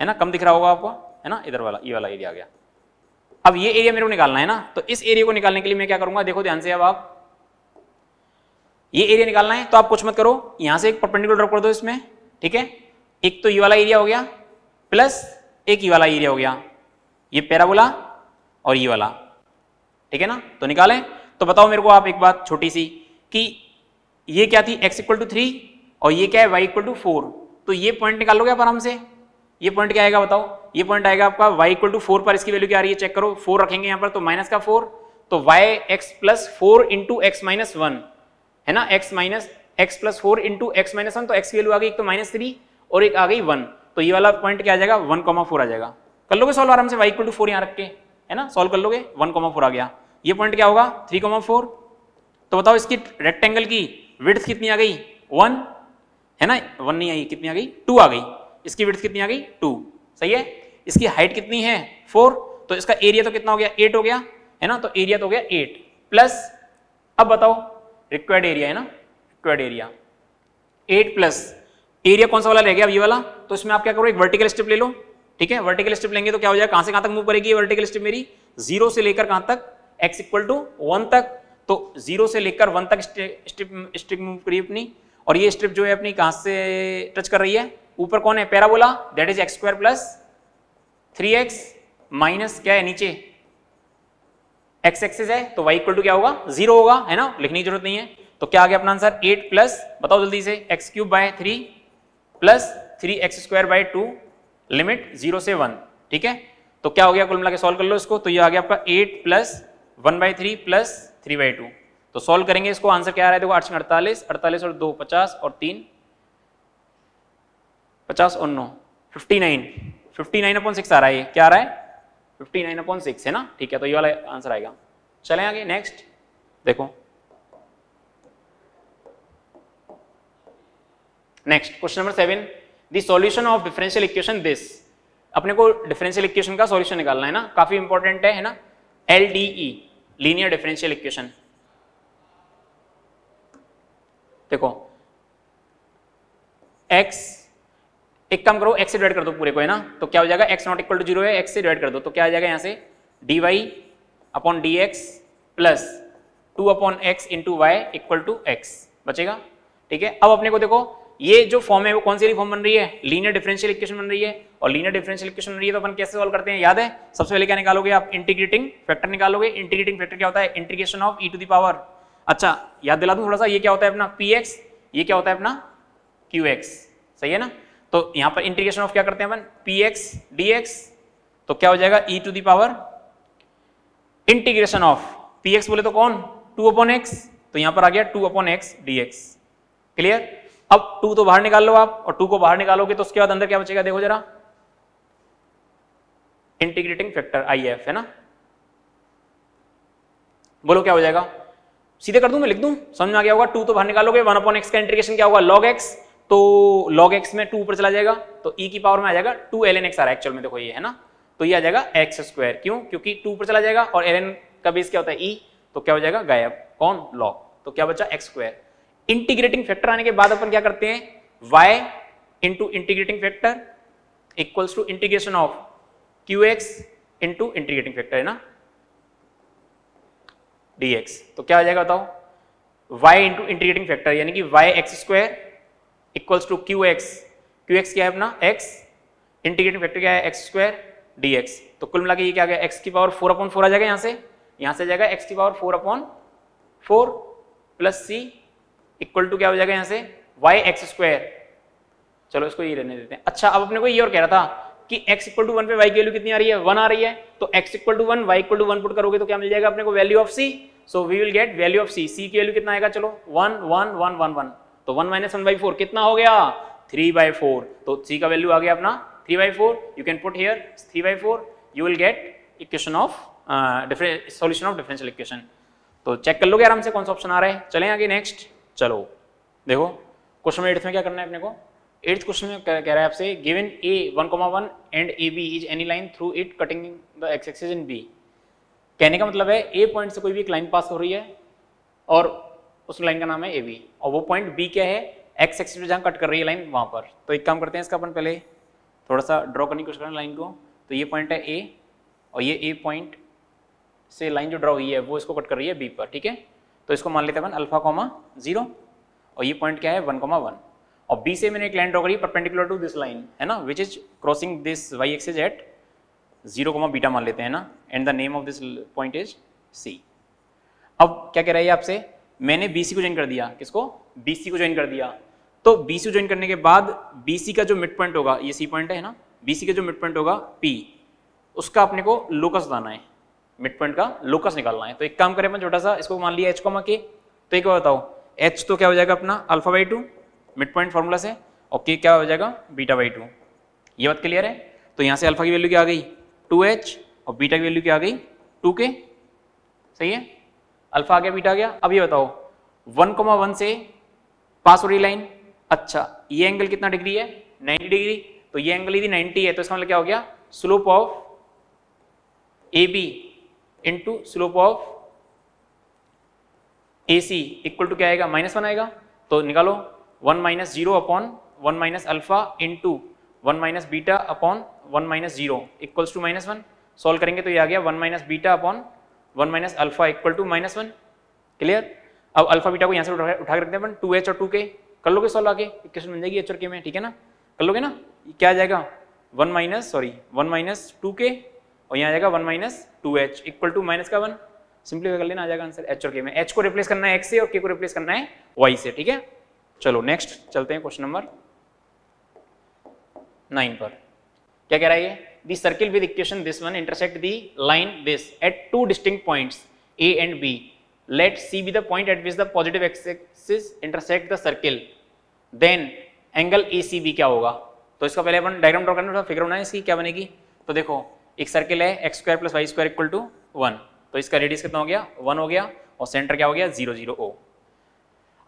है ना, कम दिख रहा होगा आपको, है ना, इधर वाला, ये वाला एरिया आ गया। अब ये एरिया मेरे को निकालना है ना, तो इस एरिया को निकालने के लिए मैं क्या करूंगा, देखो ध्यान से अब आप, ये एरिया निकालना है तो आप कुछ मत करो, यहाँ से एक परपेंडिकुलर ड्रॉप कर दो इसमें, ठीक है। एक तो ये वाला एरिया हो गया प्लस एक ही वाला एरिया हो गया, ये पैराबोला और ये वाला, ठीक है ना। तो निकालें, तो बताओ मेरे को आप एक बात छोटी सी, कि ये क्या थी, x इक्वल टू थ्री और ये क्या है, y इक्वल टू फोर। तो ये पॉइंट निकाल लोगे आप आराम से। ये पॉइंट क्या आएगा बताओ, ये पॉइंट आएगा आपका y इक्वल टू फोर पर, इसकी वैल्यू क्या आ रही है चेक करो, फोर रखेंगे यहाँ पर तो माइनस का फोर, तो y x plus four into x minus one, है ना, x minus x plus four into x minus one, तो एक्स की वैल्यू आ गई एक तो माइनस थ्री और एक आ गई वन, तो ये वाला पॉइंट क्या आ जाएगा, वन कॉमा फोर आ जाएगा। कर लोगे सॉल्व आराम से, y इक्वल टू फोर यहाँ रख के, है ना, सॉल्व कर लोगे, वन कॉमा फोर आ गया। ये पॉइंट क्या होगा, थ्री कॉमा फोर। तो बताओ इसकी रेक्टेंगल की विड्थ कितनी आ गई, वन, है ना, वन नहीं आई, कितनी आ गई, टू आ गई। इसकी विड्थ कितनी आ गई, टू, सही है। इसकी हाइट कितनी है, फोर, तो इसका एरिया तो कितना हो गया, एट हो गया, है ना। तो एरिया तो हो गया एट प्लस, अब बताओ रिक्वायर्ड एरिया, है ना, required area eight plus area कौन सा वाला रह गया, अब ये वाला। तो इसमें आप क्या करो, एक वर्टिकल स्टेप ले लो, ठीक है। वर्टिकल स्टेप लेंगे तो क्या हो जाएगा, कहां से कहां तक मूव करेगी ये वर्टिकल स्टेप मेरी, जीरो से लेकर कहां तक, x इक्वल टू वन तक। तो जीरो से लेकर वन तक स्टेप स्टेप मूव करी अपनी, और ये स्टेप जो है अपनी कहां से टच कर रही है, ऊपर कौन है, parabola, that is x square plus three x minus क्या है, नीचे एक्स एक्सेस है, तो वाई इक्वल टू क्या होगा, जीरो होगा, है ना, लिखने की जरूरत नहीं है। तो क्या आ गया अपना आंसर, एट प्लस बताओ जल्दी से, x cube by three plus three x square by two, limit zero से वन, ठीक है। तो क्या हो गया, कुल मिला के सॉल्व कर लो इसको, तो ये आ गया आपका eight plus one by three plus three by two. तो सॉल्व करेंगे इसको, आंसर क्या आ रहा है, देखो आठ सौ अड़तालीस, अड़तालीस और दो पचास और तीन पचास और नौ fifty nine, fifty nine upon six आ रहा है, ये क्या आ रहा है, फिफ्टी नाइन अपॉन सिक्स, है ना, ठीक है। तो ये वाला आंसर आएगा। चलें आगे नेक्स्ट, देखो next question number seven, the solution of differential equation this. अपने को डिफरेंशियल इक्वेशन का सॉल्यूशन निकालना है ना, काफी इंपॉर्टेंट है, है ना, L D E linear differential equation. देखो x, एक काम करो x से डिवाइड कर दो पूरे को, है ना, तो क्या हो जाएगा, x not equal to zero है, x से डिवाइड कर दो, तो क्या आ जाएगा यहाँ से dy upon d x plus two upon x into y equal to x बचेगा, ठीक है। अब अपने को देखो ये जो फॉर्म है वो कौन सी फॉर्म बन रही है, लीनियर डिफरेंशियल इक्वेशन बन रही है, और लीनियर डिफरेंशियल इक्वेशन बन रही है तो अपन कैसे सॉल्व करते हैं, याद है। सबसे पहले क्या निकालोगे आप, इंटीग्रेटिंग फैक्टर निकालोगे। इंटीग्रेटिंग फैक्टर क्या होता है, integration of e to the power, अच्छा याद दिला दूं थोड़ा सा, ये क्या होता है अपना पी एक्स, ये क्या होता है अपना क्यू एक्स, सही है ना। तो यहाँ पर इंटीग्रेशन ऑफ क्या करते हैं अपन, पी एक्स डी एक्स, तो क्या हो जाएगा e to the power integration of p x, बोले तो कौन, टू अपॉन एक्स, तो यहाँ पर आ गया two upon x D x, clear. अब टू तो बाहर निकाल लो आप, और टू को बाहर निकालोगे तो उसके बाद अंदर क्या बचेगा, देखो जरा, इंटीग्रेटिंग फैक्टर आई एफ, है ना, बोलो क्या हो जाएगा, सीधे कर दूं मैं, लिख दूं, समझ में आ गया होगा। टू तो बाहर निकालोगे, वन अपॉन एक्स का इंटीग्रेशन क्या होगा, लॉग एक्स, तो लॉग एक्स में टू ऊपर चला जाएगा, तो ई की पावर में आ जाएगा टू एल एन एक्स आ रहा है एक्चुअल में, देखो ये है ना, तो ये आ जाएगा एक्स स्क्वायर, क्यों, क्योंकि टू ऊपर चला जाएगा और एल एन का बेस क्या होता है ई, तो क्या हो जाएगा गायब, कौन, लॉग, तो क्या बचा एक्स स्क्वायर। इंटीग्रेटिंग फैक्टर आने के बाद अपन क्या करते हैं, y into integrating factor equals to integration of Qx into integrating factor है ना dx। तो क्या आ जाएगा बताओ, y इंटू इंटीग्रेटिंग फैक्टर यानी कि y x square equals to q x, q x क्या है अपना x, इंटीग्रेटिंग फैक्टर क्या है x स्क्वायर dx। तो कुल मिला के ये क्या आ गया x की पावर फोर अपॉन फोर आ जाएगा, यहाँ से यहाँ से आ जाएगा x की power four upon four plus c equal to क्या हो जाएगा यहाँ से y एक्स स्क्वायर। चलो इसको ये रहने देते हैं। अच्छा अब अपने को ये और कह रहा था कि x इक्वल टू वन पे y की वैल्यू कितनी आ रही है, वन आ रही है। तो x equal to one, y equal to one put करोगे तो क्या मिल जाएगा अपने को value of c। So we will get value of c, c की वैल्यू कितना आएगा, चलो one one one one one, तो one minus one by four कितना हो गया थ्री बाई फोर। तो c का वैल्यू आ गया अपना three by four, you can put here three by four, you will get equation of different solution of differential equation. तो चेक कर लोगे आराम से कौन सा ऑप्शन आ रहा है। चले आगे नेक्स्ट, चलो देखो क्वेश्चन नंबर एट में क्या करना है अपने को। एट्थ क्वेश्चन में कह रहा है आपसे given A one, and A B is any line through it cutting the x axis in B. कहने का मतलब है ए पॉइंट से कोई भी एक लाइन पास हो रही है और उस लाइन का नाम है ए बी, और वो पॉइंट बी क्या है, एक्स एक्सिस पे जहाँ कट कर रही है लाइन वहाँ पर। तो एक काम करते हैं, इसका अपन पहले थोड़ा सा ड्रॉ करने की कोशिश करें लाइन को। तो ये पॉइंट है ए और ये ए पॉइंट से लाइन जो ड्रॉ हुई है वो इसको कट कर रही है बी पर, ठीक है। तो इसको मान लेते हैं अपन अल्फा कॉमा जीरो, और ये पॉइंट क्या है वन कॉमा वन, और बी से मैंने एक लाइन ड्रॉ करी परपेंडिकुलर टू दिस लाइन है ना, which is crossing this y axis at zero comma beta मान लेते हैं ना, and the name of this point is C. अब क्या कह रहा है आपसे, मैंने बी सी को ज्वाइन कर दिया, किसको, बी सी को ज्वाइन कर दिया। तो बी सी ज्वाइन करने के बाद बी सी का जो मिड पॉइंट होगा, ये सी पॉइंट है ना, बी सी का जो मिड पॉइंट होगा पी, उसका अपने को लोकस लाना है, मिड पॉइंट का लोकस निकालना है। तो एक काम करें अपन छोटा सा, इसको मान लिया एच कॉमा के। तो एक बार बताओ एच तो क्या हो जाएगा अपना alpha by two, mid point formula से, और के क्या हो जाएगा बीटा बाई टू। ये बात क्लियर है। तो यहाँ से अल्फा की वैल्यू क्या आ गई टू एच और बीटा की वैल्यू क्या आ गई टू के, सही है। अल्फा आ गया बीटा आ गया। अब ये बताओ वन कॉमा वन से पास हो रही लाइन, अच्छा ये एंगल कितना डिग्री है नाइन्टी डिग्री, तो ये एंगल यदि नाइन्टी है तो इसका मतलब क्या हो गया slope of A B into slope of A C equal to क्या आएगा माइनस वन आएगा। तो निकालो one minus zero upon one minus alpha into one minus beta upon one minus zero equals to minus one. Solve करेंगे तो ये आ गया one minus beta upon one minus alpha equal to minus one, clear. अब alpha beta को यहाँ से उठा के रखते हैं अपन, टू एच और टू के कर लोगे सॉल्व, आगे इक्वेशन बन जाएगी एच और के में, ठीक है ना, कर लोगे ना। क्या आ जाएगा one minus sorry one minus two के और यहाँ आ जाएगा one minus two h equal to minus का वन, सिंपलीफाई कर लेना आ जाएगा आंसर एच और के में। एच को रिप्लेस करना है एक्स से और के को रिप्लेस करना है वाई से, ठीक है। चलो नेक्स्ट चलते हैं क्वेश्चन नंबर नाइन पर। क्या कह रहा है ये, the circle with equation this one intersect the line this at two distinct points A and B, let C be the point at which the positive axis intersect the circle, then angle A C B क्या होगा। तो इसका पहले अपन diagram draw करना, figure बनाए इसकी क्या बनेगी। तो देखो एक सर्किल है x square plus Y square equal to one, तो इसका रेडियस कितना हो गया वन हो गया और सेंटर क्या हो गया जीरो जीरो ओ।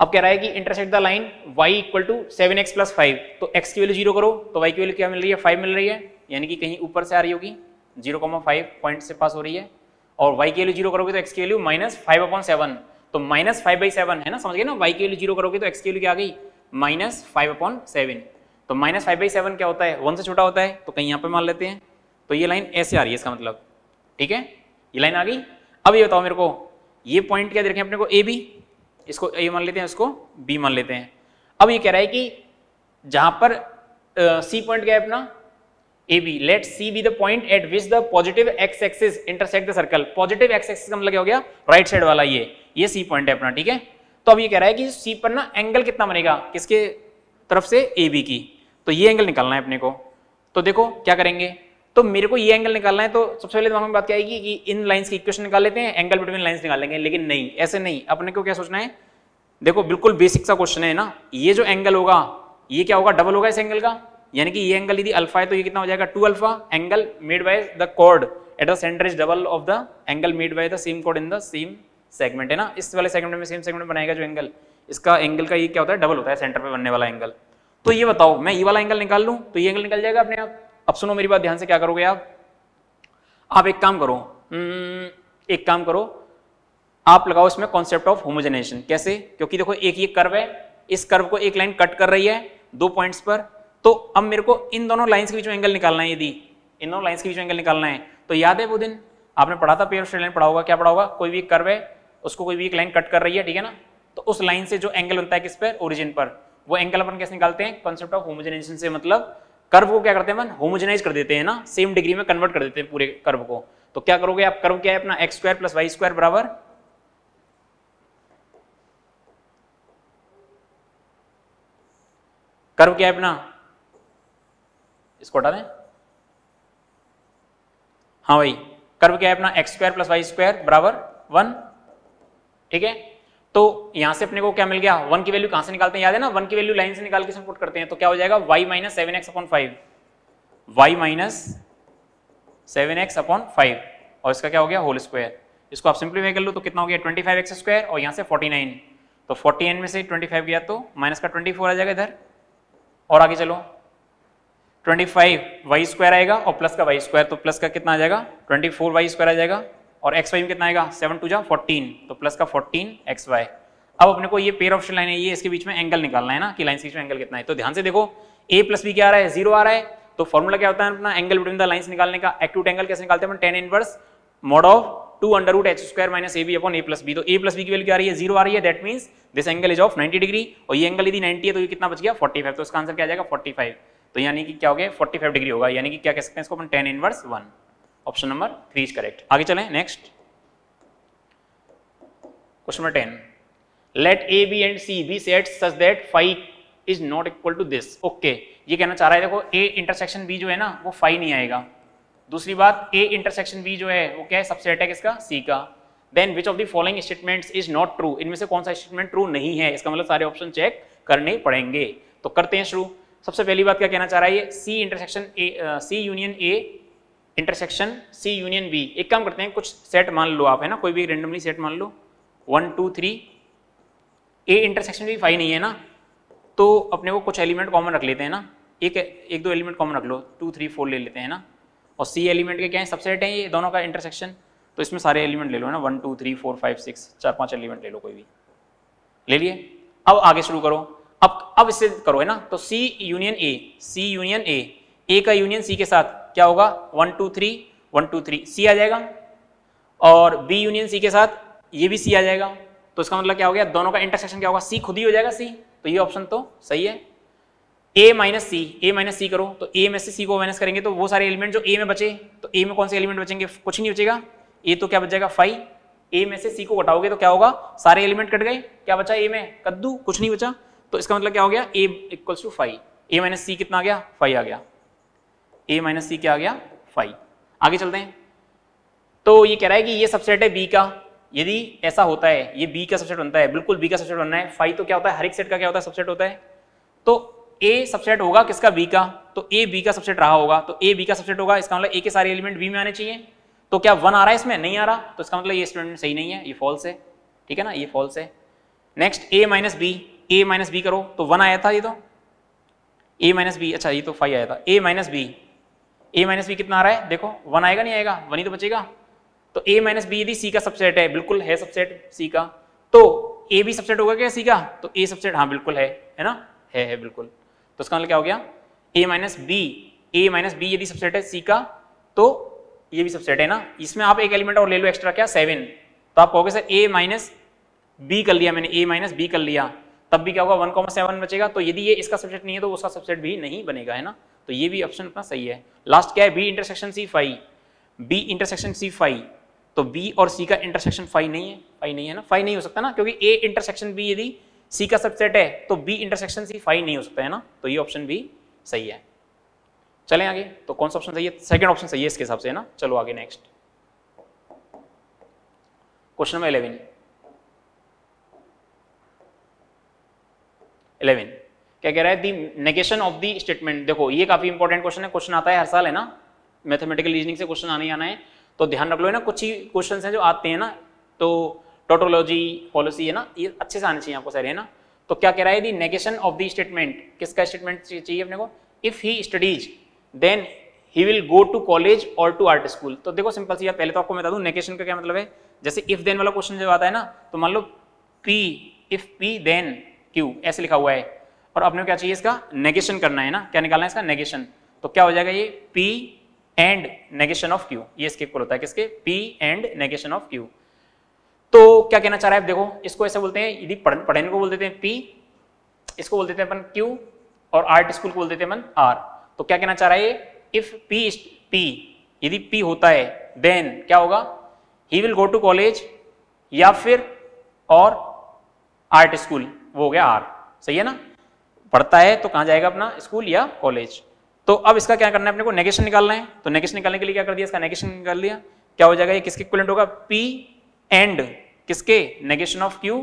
अब कह रहा है कि intersect the line y equal to seven x plus five, तो x की वैल्यू जीरो करो तो y की वैल्यू क्या मिल रही है फाइव मिल रही है, यानी कि कहीं ऊपर से आ रही होगी जीरो कॉमा फाइव पॉइंट से पास हो रही है, और y की वैल्यू जीरो करोगे तो x की value minus five upon seven, तो माइनस फाइव बाई सेवन है ना, समझ गए ना। y की वैल्यू जीरो करोगे तो x की वैल्यू क्या आ गई माइनस फाइव अपॉन सेवन, तो माइनस फाइव बाई सेवन क्या होता है वन से छोटा होता है, तो कहीं यहाँ पर मान लेते हैं। तो ये लाइन ऐसे आ रही है इसका मतलब, ठीक है ये लाइन आ गई। अब ये बताओ मेरे को ये पॉइंट क्या देखें अपने को ए बी, इसको ए मान लेते हैं इसको बी मान लेते हैं। अब ये कह रहा है कि जहां पर सी पॉइंट क्या है अपना A B, let C be the point at which the positive x axis intersect the circle, positive x axis का मतलब क्या हो गया राइट साइड वाला, ये ये सी पॉइंट है अपना, ठीक है। तो अब ये कह रहा है कि सी पर ना एंगल कितना बनेगा किसके तरफ से ए बी की, तो ये एंगल निकालना है अपने को। तो देखो क्या करेंगे, तो मेरे को ये एंगल निकालना है, तो सबसे पहले दिमाग में बात क्या आएगी कि इन लाइंस की इक्वेशन निकाल लेते हैं, एंगल बिटवीन लाइंस निकालेंगे। लेकिन नहीं, ऐसे नहीं, अपने को क्या सोचना है, देखो बिल्कुल बेसिक सा क्वेश्चन है ना। ये जो एंगल होगा ये क्या होगा डबल होगा इस एंगल का, यानी कि ये एंगल यदि अल्फा है तो ये कितना हो जाएगा two alpha, angle made by the chord at the centre is double of the angle made by the same chord in the same segment, है ना। इस वाले सेगमेंट में सेम सेगमेंट बनाएगा जो एंगल, इसका एंगल का ये क्या होता है डबल होता है सेंटर पर बनने वाला एंगल। तो ये बताओ मैं ये वाला एंगल निकाल लूँ तो ये एंगल निकल जाएगा अपने आप। अब सुनो मेरी बात ध्यान से, क्या करोगे आप आप एक काम करो एक काम करो आप लगाओ इसमें कॉन्सेप्ट ऑफ होमोजेनाइजेशन। कैसे, क्योंकि देखो एक ये कर्व है, इस कर्व को एक लाइन कट कर रही है दो पॉइंट्स पर, तो अब मेरे को इन दोनों लाइंस के बीच में एंगल निकालना है। यदि इन दोनों लाइंस के बीच में एंगल निकालना है तो याद है वो दिन आपने पढ़ा था पेयर ऑफ स्ट्रेट लाइन पढ़ा होगा, क्या पढ़ा होगा, कोई भी एक कर्व है उसको कोई भी एक लाइन कट कर रही है, ठीक है ना, तो उस लाइन से जो एंगल बनता है किस पर, ओरिजिन पर, वो एंगल अपन कैसे निकालते हैं, कॉन्सेप्ट ऑफ होमोजेनाइजेशन से, मतलब कर्व को क्या करते हैं अपन होमोजेनाइज कर देते हैं ना, सेम डिग्री में कन्वर्ट कर देते हैं पूरे कर्व को। तो क्या करोगे आप, कर्व क्या है अपना x square plus Y square बराबर कर्व क्या है अपना, इसको हटा दें, हाँ भाई कर्व क्या है अपना x square plus Y square बराबर वन, ठीक है। तो यहां से अपने को क्या मिल गया, वन की वैल्यू कहां से निकालते हैं, याद है ना, वन की वैल्यू लाइन से निकाल के सपोर्ट करते हैं, तो क्या हो जाएगा y minus seven x upon five, y minus seven x upon five और इसका क्या हो गया होल स्क्वायर, इसको आप सिंप्लीफाई कर लो तो कितना हो गया ट्वेंटी फाइव एक्स स्क्वायर और यहाँ से फोर्टी नाइन, तो फोर्टी नाइन में से ट्वेंटी फाइव गया तो माइनस का ट्वेंटी फोर आ जाएगा इधर, और आगे चलो ट्वेंटी फाइव वाई स्क्वायर आएगा और प्लस का वाई स्क्वायर, तो प्लस का कितना आ जाएगा ट्वेंटी फोर वाई स्क्वायर आ जाएगा और एक्स वाई में कितना आएगा सेवन टू जा फोर्टीन, तो प्लस का फोर्टीन एक्स वाई। अब अपने को ये पेयर ऑफ स्ट्रेट लाइन है, ये इसके बीच में एंगल निकालना है ना कि लाइन के बीच में एंगल कितना है, तो ध्यान से देखो ए प्लस बी क्या आ रहा है, जीरो आ रहा है, तो फॉर्मूला क्या होता है अपना एंगल बिटवीन द लाइन्स निकालने का, एक्यूट एंगल कैसे निकालते हैं, tan inverse mod of two under root h square minus A B upon A plus B, तो ए प्लस बी की वैल्यू क्या आ रही है जीरो आ रही है, that means this angle is of ninety degree और ये एंगल यदि नाइन्टी है तो ये कितना बच गया फोर्टी फाइव, तो इसका आंसर क्या आ जाएगा फोर्टी फाइव, तो यानी कि क्या हो गया फोर्टी फाइव डिग्री होगा, यानी कि क्या कह सकते हैं इसको अपन tan inverse one, option number three is correct. आगे चलें next question number ten, let A B and C be set such that phi is not equal to this, okay ये कहना चाह रहा है देखो ए इंटरसेक्शन बी जो है ना वो फाई नहीं आएगा, दूसरी बात ए इंटरसेक्शन बी जो है वो क्या है सबसेट है किसका सी का, then which of the following statements is not true, इनमें से कौन सा स्टेटमेंट ट्रू नहीं है, इसका मतलब सारे ऑप्शन चेक करने पड़ेंगे। तो करते हैं शुरू, सबसे पहली बात क्या कहना चाह रहा है ये C intersection A, C union A intersection C union B, एक काम करते हैं कुछ सेट मान लो आप है ना, कोई भी रेंडमली सेट मान लो one two three, A intersection भी फाई नहीं है ना, तो अपने को कुछ एलिमेंट कॉमन रख लेते हैं ना, एक एक दो एलिमेंट कॉमन रख लो टू थ्री फोर ले लेते हैं ना, और C एलिमेंट के क्या है सबसेट हैं ये दोनों का इंटरसेक्शन, तो इसमें सारे एलिमेंट ले लो है ना, one two three four five six, चार पाँच एलिमेंट ले लो कोई भी ले लिए। अब आगे शुरू करो, अब अब इससे करो है ना, तो C union A, C union A, A का यूनियन C के साथ क्या होगा one two three one two three C आ जाएगा, और B यूनियन C के साथ ये भी C आ जाएगा, तो इसका मतलब क्या हो गया दोनों का इंटरसेक्शन क्या होगा C खुद ही हो जाएगा C, तो ये ऑप्शन तो सही है। A minus C, A minus C करो तो A में से C को माइनस करेंगे तो वो सारे एलिमेंट जो A में बचे, तो A में कौन से एलिमेंट बचेंगे, कुछ नहीं बचेगा, A तो क्या बच जाएगा फाइव, A में से C को हटाओगे तो क्या होगा सारे एलिमेंट कट गए, क्या बचा A में कद्दू, कुछ नहीं बचा, तो इसका मतलब क्या हो गया a equals to five, a minus C कितना आ गया फाइव आ गया, a माइनस सी क्या आ गया फाइव। आगे चलते हैं, तो ये कह रहा है कि ये सबसेट है b का, यदि ऐसा होता है ये b का सबसेट बनता है, बिल्कुल b का सबसेट बनना है, फाइव तो क्या होता है हर एक सेट का क्या होता है सबसेट होता है, तो a सबसेट होगा किसका b का, तो a b का सबसेट रहा होगा, तो a b का सबसेट होगा, इसका मतलब a के सारे एलिमेंट b में आने चाहिए, तो क्या वन आ रहा है इसमें नहीं आ रहा, तो इसका मतलब ये स्टेटमेंट सही नहीं है, ये फॉल्स है, ठीक है ना, ये फॉल्स है। Next a minus b, a minus B करो तो वन आया था ये, तो a माइनस बी, अच्छा ये तो फाइव आया था, a minus B, A minus B कितना आ रहा है देखो वन आएगा नहीं आएगा, वन ही तो बचेगा, तो a माइनस बी यदि c का सबसेट है, बिल्कुल है सबसेट c का, तो a भी सबसेट होगा क्या c का, तो a सबसेट हाँ बिल्कुल है है ना, है है बिल्कुल, तो इसका मतलब क्या हो गया a minus B, A minus B यदि सबसेट है c का तो ये भी सबसेट है ना, इसमें आप एक एलिमेंट और ले लो एक्स्ट्रा क्या सेवन, तो आप कहोगे सर a माइनस बी कर लिया मैंने, a माइनस बी कर लिया तब भी क्या होगा वन कॉमा सेवन बचेगा, तो यदि ये इसका सबसेट नहीं है तो उसका सबसेट भी नहीं बनेगा है ना, तो ये भी ऑप्शन अपना सही है। लास्ट क्या है B intersection C five, B intersection C five, तो बी और सी का इंटरसेक्शन फाइव नहीं है, फाइव नहीं है ना, फाइव नहीं हो सकता ना, क्योंकि ए इंटरसेक्शन बी यदि सी का सबसेट है तो बी इंटरसेक्शन सी फाइव नहीं हो सकता है ना, तो ये ऑप्शन भी सही है। चलें आगे, तो कौन सा ऑप्शन सही है, सेकेंड ऑप्शन सही है इसके हिसाब से है ना। चलो आगे next question number eleven, eleven क्या कह रहा है the negation of the statement, देखो ये काफी इंपॉर्टेंट क्वेश्चन है, क्वेश्चन आता है हर साल है ना, मैथमेटिकल रीजनिंग से क्वेश्चन आने ही आना है, तो ध्यान रख लो है ना, कुछ ही क्वेश्चन हैं जो आते हैं ना, तो टोटोलॉजी पॉलिसी है ना, ये अच्छे से आने चाहिए आपको सारे है ना। तो क्या कह रहा है the negation of the statement, किसका स्टेटमेंट चाहिए अपने को, if he studies then he will go to college और टू आर्ट स्कूल, तो देखो सिंपल सी, पहले तो आपको बता दूं नेगेशन का क्या मतलब है, जैसे इफ देन वाला क्वेश्चन जब आता है ना, तो मान लो P, if P then Q, ऐसे लिखा हुआ है, और अपने को क्या चाहिए, इसका नेगेशन करना है ना, क्या निकालना है इसका नेगेशन। तो क्या हो जाएगा ये P and negation of Q, ये स्किप होता है किसके, P and negation of Q। तो क्या कहना चाह रहा है आप देखो, इसको ऐसे बोलते हैं, यदि पढ़ने को बोल देते हैं P, इसको बोल देते हैं अपन Q और आर्ट स्कूल को बोल देते हैं अपन R। तो क्या कहना चाह रहा है ये, इफ P इज P, यदि P होता है देन क्या होगा, he will go to college या फिर और आर्ट स्कूल, वो हो गया आर, सही है ना, पढ़ता है तो कहाँ जाएगा अपना, स्कूल या कॉलेज। तो अब इसका क्या करना है अपने को, नेगेशन निकालना है। तो नेगेशन निकालने के लिए क्या कर दिया, इसका नेगेशन निकाल लिया। क्या हो जाएगा ये किसके इक्विवेलेंट होगा, P एंड किसके negation of Q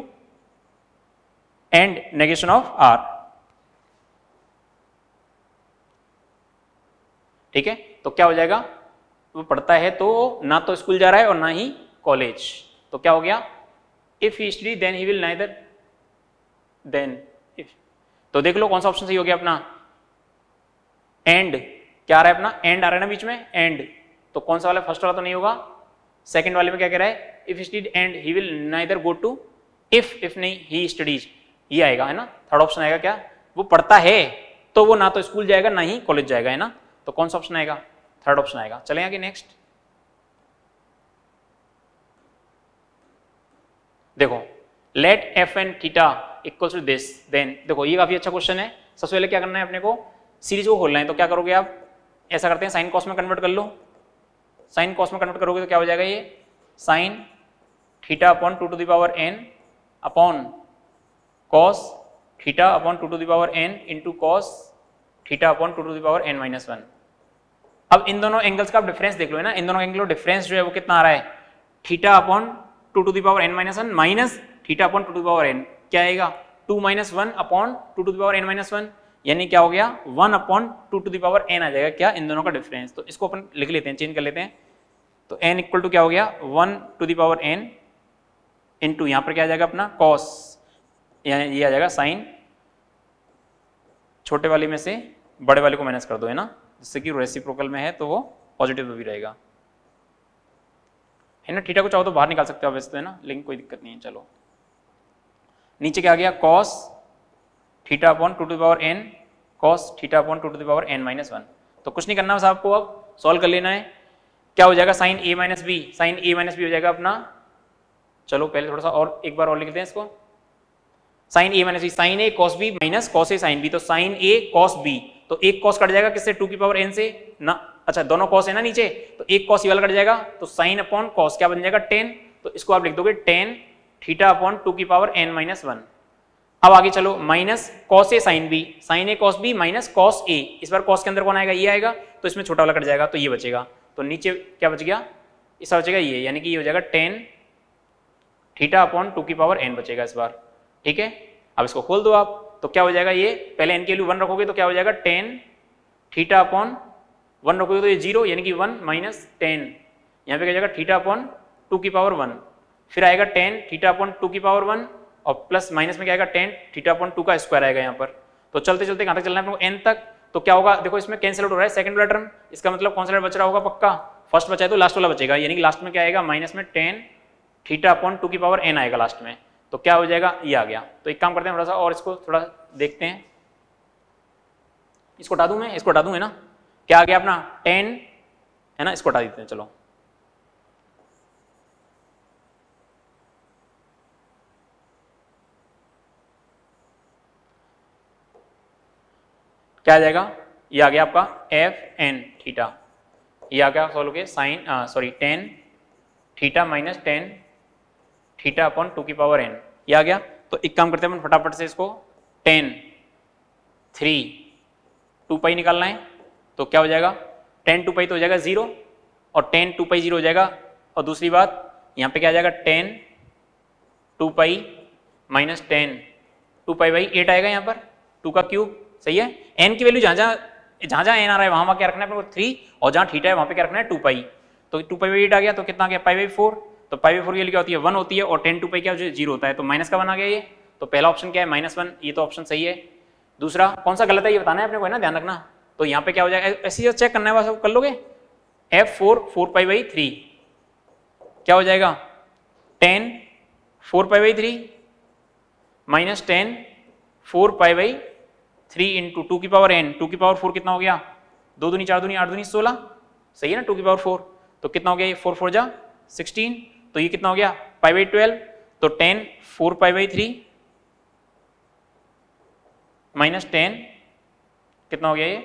and negation of R, ठीक है। तो क्या हो जाएगा, वो पढ़ता है तो ना तो स्कूल जा रहा है और ना ही कॉलेज। तो क्या हो गया, if he study then he will neither then, तो देख लो कौन सा ऑप्शन सही हो गया अपना, एंड क्या आ रहा है अपना, एंड आ रहा है ना बीच में एंड, तो कौन सा वाला फर्स्ट वाला तो नहीं होगा, सेकंड वाले में क्या कह रहा है, if study and he will neither go to, if if नहीं ही स्टडीज, ये आएगा है ना, थर्ड ऑप्शन आएगा क्या, वो पढ़ता है तो वो ना तो स्कूल जाएगा ना ही कॉलेज जाएगा, है ना। तो कौन सा ऑप्शन आएगा, थर्ड ऑप्शन आएगा। चले आगे नेक्स्ट देखो, let f and theta equals to this then, देखो ये काफी अच्छा क्वेश्चन है। सबसे पहले क्या करना है अपने को, सीरीज को खोलना है। तो क्या करोगे आप, ऐसा करते हैं साइन कॉस में कन्वर्ट कर लो, साइन कॉस में कन्वर्ट करोगे तो क्या हो जाएगा ये, sine theta upon two to the power n upon cos theta upon two to the power n into cos theta upon two to the power n minus one. अब इन दोनों एंगल्स का आप डिफरेंस देख लो है ना, इन दोनों एंगल डिफरेंस जो है वो कितना आ रहा है, theta upon two to the power n minus one minus theta upon two to the power n, क्या आएगा two minus one upon two to the power n minus one, यानी क्या हो गया one upon two to the power n आ जाएगा क्या, इन दोनों का डिफरेंस। तो इसको अपन लिख लेते हैं, चेंज कर लेते हैं। तो एन इक्वल टू क्या हो गया, one to the power n into यहाँ पर क्या आ जाएगा अपना कॉस, यानी ये आ जाएगा साइन, छोटे वाले में से बड़े वाले को माइनस कर दो है ना, जिससे कि रेसिप्रोकल में है तो वो पॉजिटिव भी रहेगा है ना। थीटा को चाहो तो बाहर निकाल सकते हो वैसे तो है ना, लेकिन कोई दिक्कत नहीं है। चलो नीचे क्या आ गया, cos theta upon two to the power n cos theta upon two to the power n minus one. तो कुछ नहीं करना बस आपको, अब सॉल्व कर लेना है। क्या हो जाएगा sin a minus B, sine A minus B हो जाएगा अपना, चलो पहले थोड़ा सा और एक बार और लिख दें इसको, sin a minus B, sine A cos b minus cos a sin b, तो sin a cos b, तो एक cos कट जाएगा किससे, टू की पावर एन से ना, अच्छा दोनों cos है ना नीचे, तो एक cos ये वाला कट जाएगा, तो sin अपॉन cos क्या बन जाएगा टेन, तो इसको आप लिख दोगे टेन थीटा अपॉन टू की पावर एन माइनस वन। अब आगे चलो, minus cos A sine B, sine A cos B minus cos A, इस बार कॉस के अंदर कौन आएगा, ये आएगा, तो इसमें छोटा वाला कट जाएगा तो ये बचेगा, तो नीचे क्या बच गया, इसका बचेगा ये, यानी कि ये हो जाएगा टेन थीटा अपॉन टू की पावर एन बचेगा इस बार, ठीक है। अब इसको खोल दो आप, तो क्या हो जाएगा ये, पहले एन के वैल्यू वन रखोगे तो क्या हो जाएगा टेन थीटा अपॉन वन रखोगे तो ये जीरो, यानी कि वन माइनस टेन, यहाँ पे क्या हो जाएगा थीटा अपॉन टू की पावर वन, फिर आएगा टेन थीटा अपॉन टू की पावर वन और प्लस माइनस में क्या आएगा टेन थीटा अपॉन टू का स्क्वायर आएगा यहाँ पर। तो चलते चलते कहाँ तक चलना है आपको, एन तक। तो क्या होगा देखो, इसमें कैंसिल आउट हो रहा है सेकंड वाला टर्म, इसका मतलब कौन सा बच रहा होगा, पक्का फर्स्ट बचा है तो लास्ट वाला बचेगा, यानी कि लास्ट में क्या आएगा माइनस में टेन थीटा अपॉन टू की पावर एन आएगा लास्ट में। तो क्या हो जाएगा ये आ गया। तो एक काम करते हैं थोड़ा सा और इसको थोड़ा देखते हैं, इसको हटा दूँ मैं, इसको हटा दूँ है ना, क्या आ गया अपना टेन है ना, इसको हटा देते हैं चलो। क्या आ जाएगा, ये आ गया आपका एफ एन थीटा, ये आ गया सॉल्व के sine sorry tan theta minus tan theta upon two की पावर एन, ये आ गया। तो एक काम करते हैं अपन फटाफट से इसको टेन थ्री टू पाई निकालना है, तो क्या हो जाएगा टेन टू पाई तो हो जाएगा जीरो और टेन टू पाई जीरो हो जाएगा, और दूसरी बात यहाँ पे क्या आ जाएगा tan two pi minus tan two pi by eight आएगा यहाँ पर, टू का क्यूब, सही है। एन की वैल्यू जहाँ जहाँ जहाँ जहाँ एन आ रहा है वहाँ वहाँ क्या रखना है अपने को थ्री, और जहाँ थीटा है वहाँ पे क्या रखना है टू पाई, तो टू पाई बाई एट आ गया, तो कितना आ गया पाई बाई फोर, तो पाई बाई फोर की क्या होती है वन होती है, और टेन टू पाई क्या जीरो होता है, तो माइनस का वन आ गया ये। तो पहला ऑप्शन क्या है माइनस वन, ये तो ऑप्शन सही है। दूसरा कौन सा गलत है ये बताना है अपने को है ना, ध्यान रखना। तो यहाँ पे क्या हो जाएगा, ऐसी चेक करना है बस, कर लोगे f four four pi by three, क्या हो जाएगा tan four pi by three minus tan four pi by three into two की पावर एन, टू की पावर फोर कितना हो गया, दो दूनी चार दूनी आठ दूनी सोलह, सही है ना, टू की पावर फोर, तो कितना हो गया ये फोर फोर जा सिक्सटीन, तो ये कितना हो गया पाई बाई ट्वेल्व, तो tan four pi by three minus tan कितना हो गया ये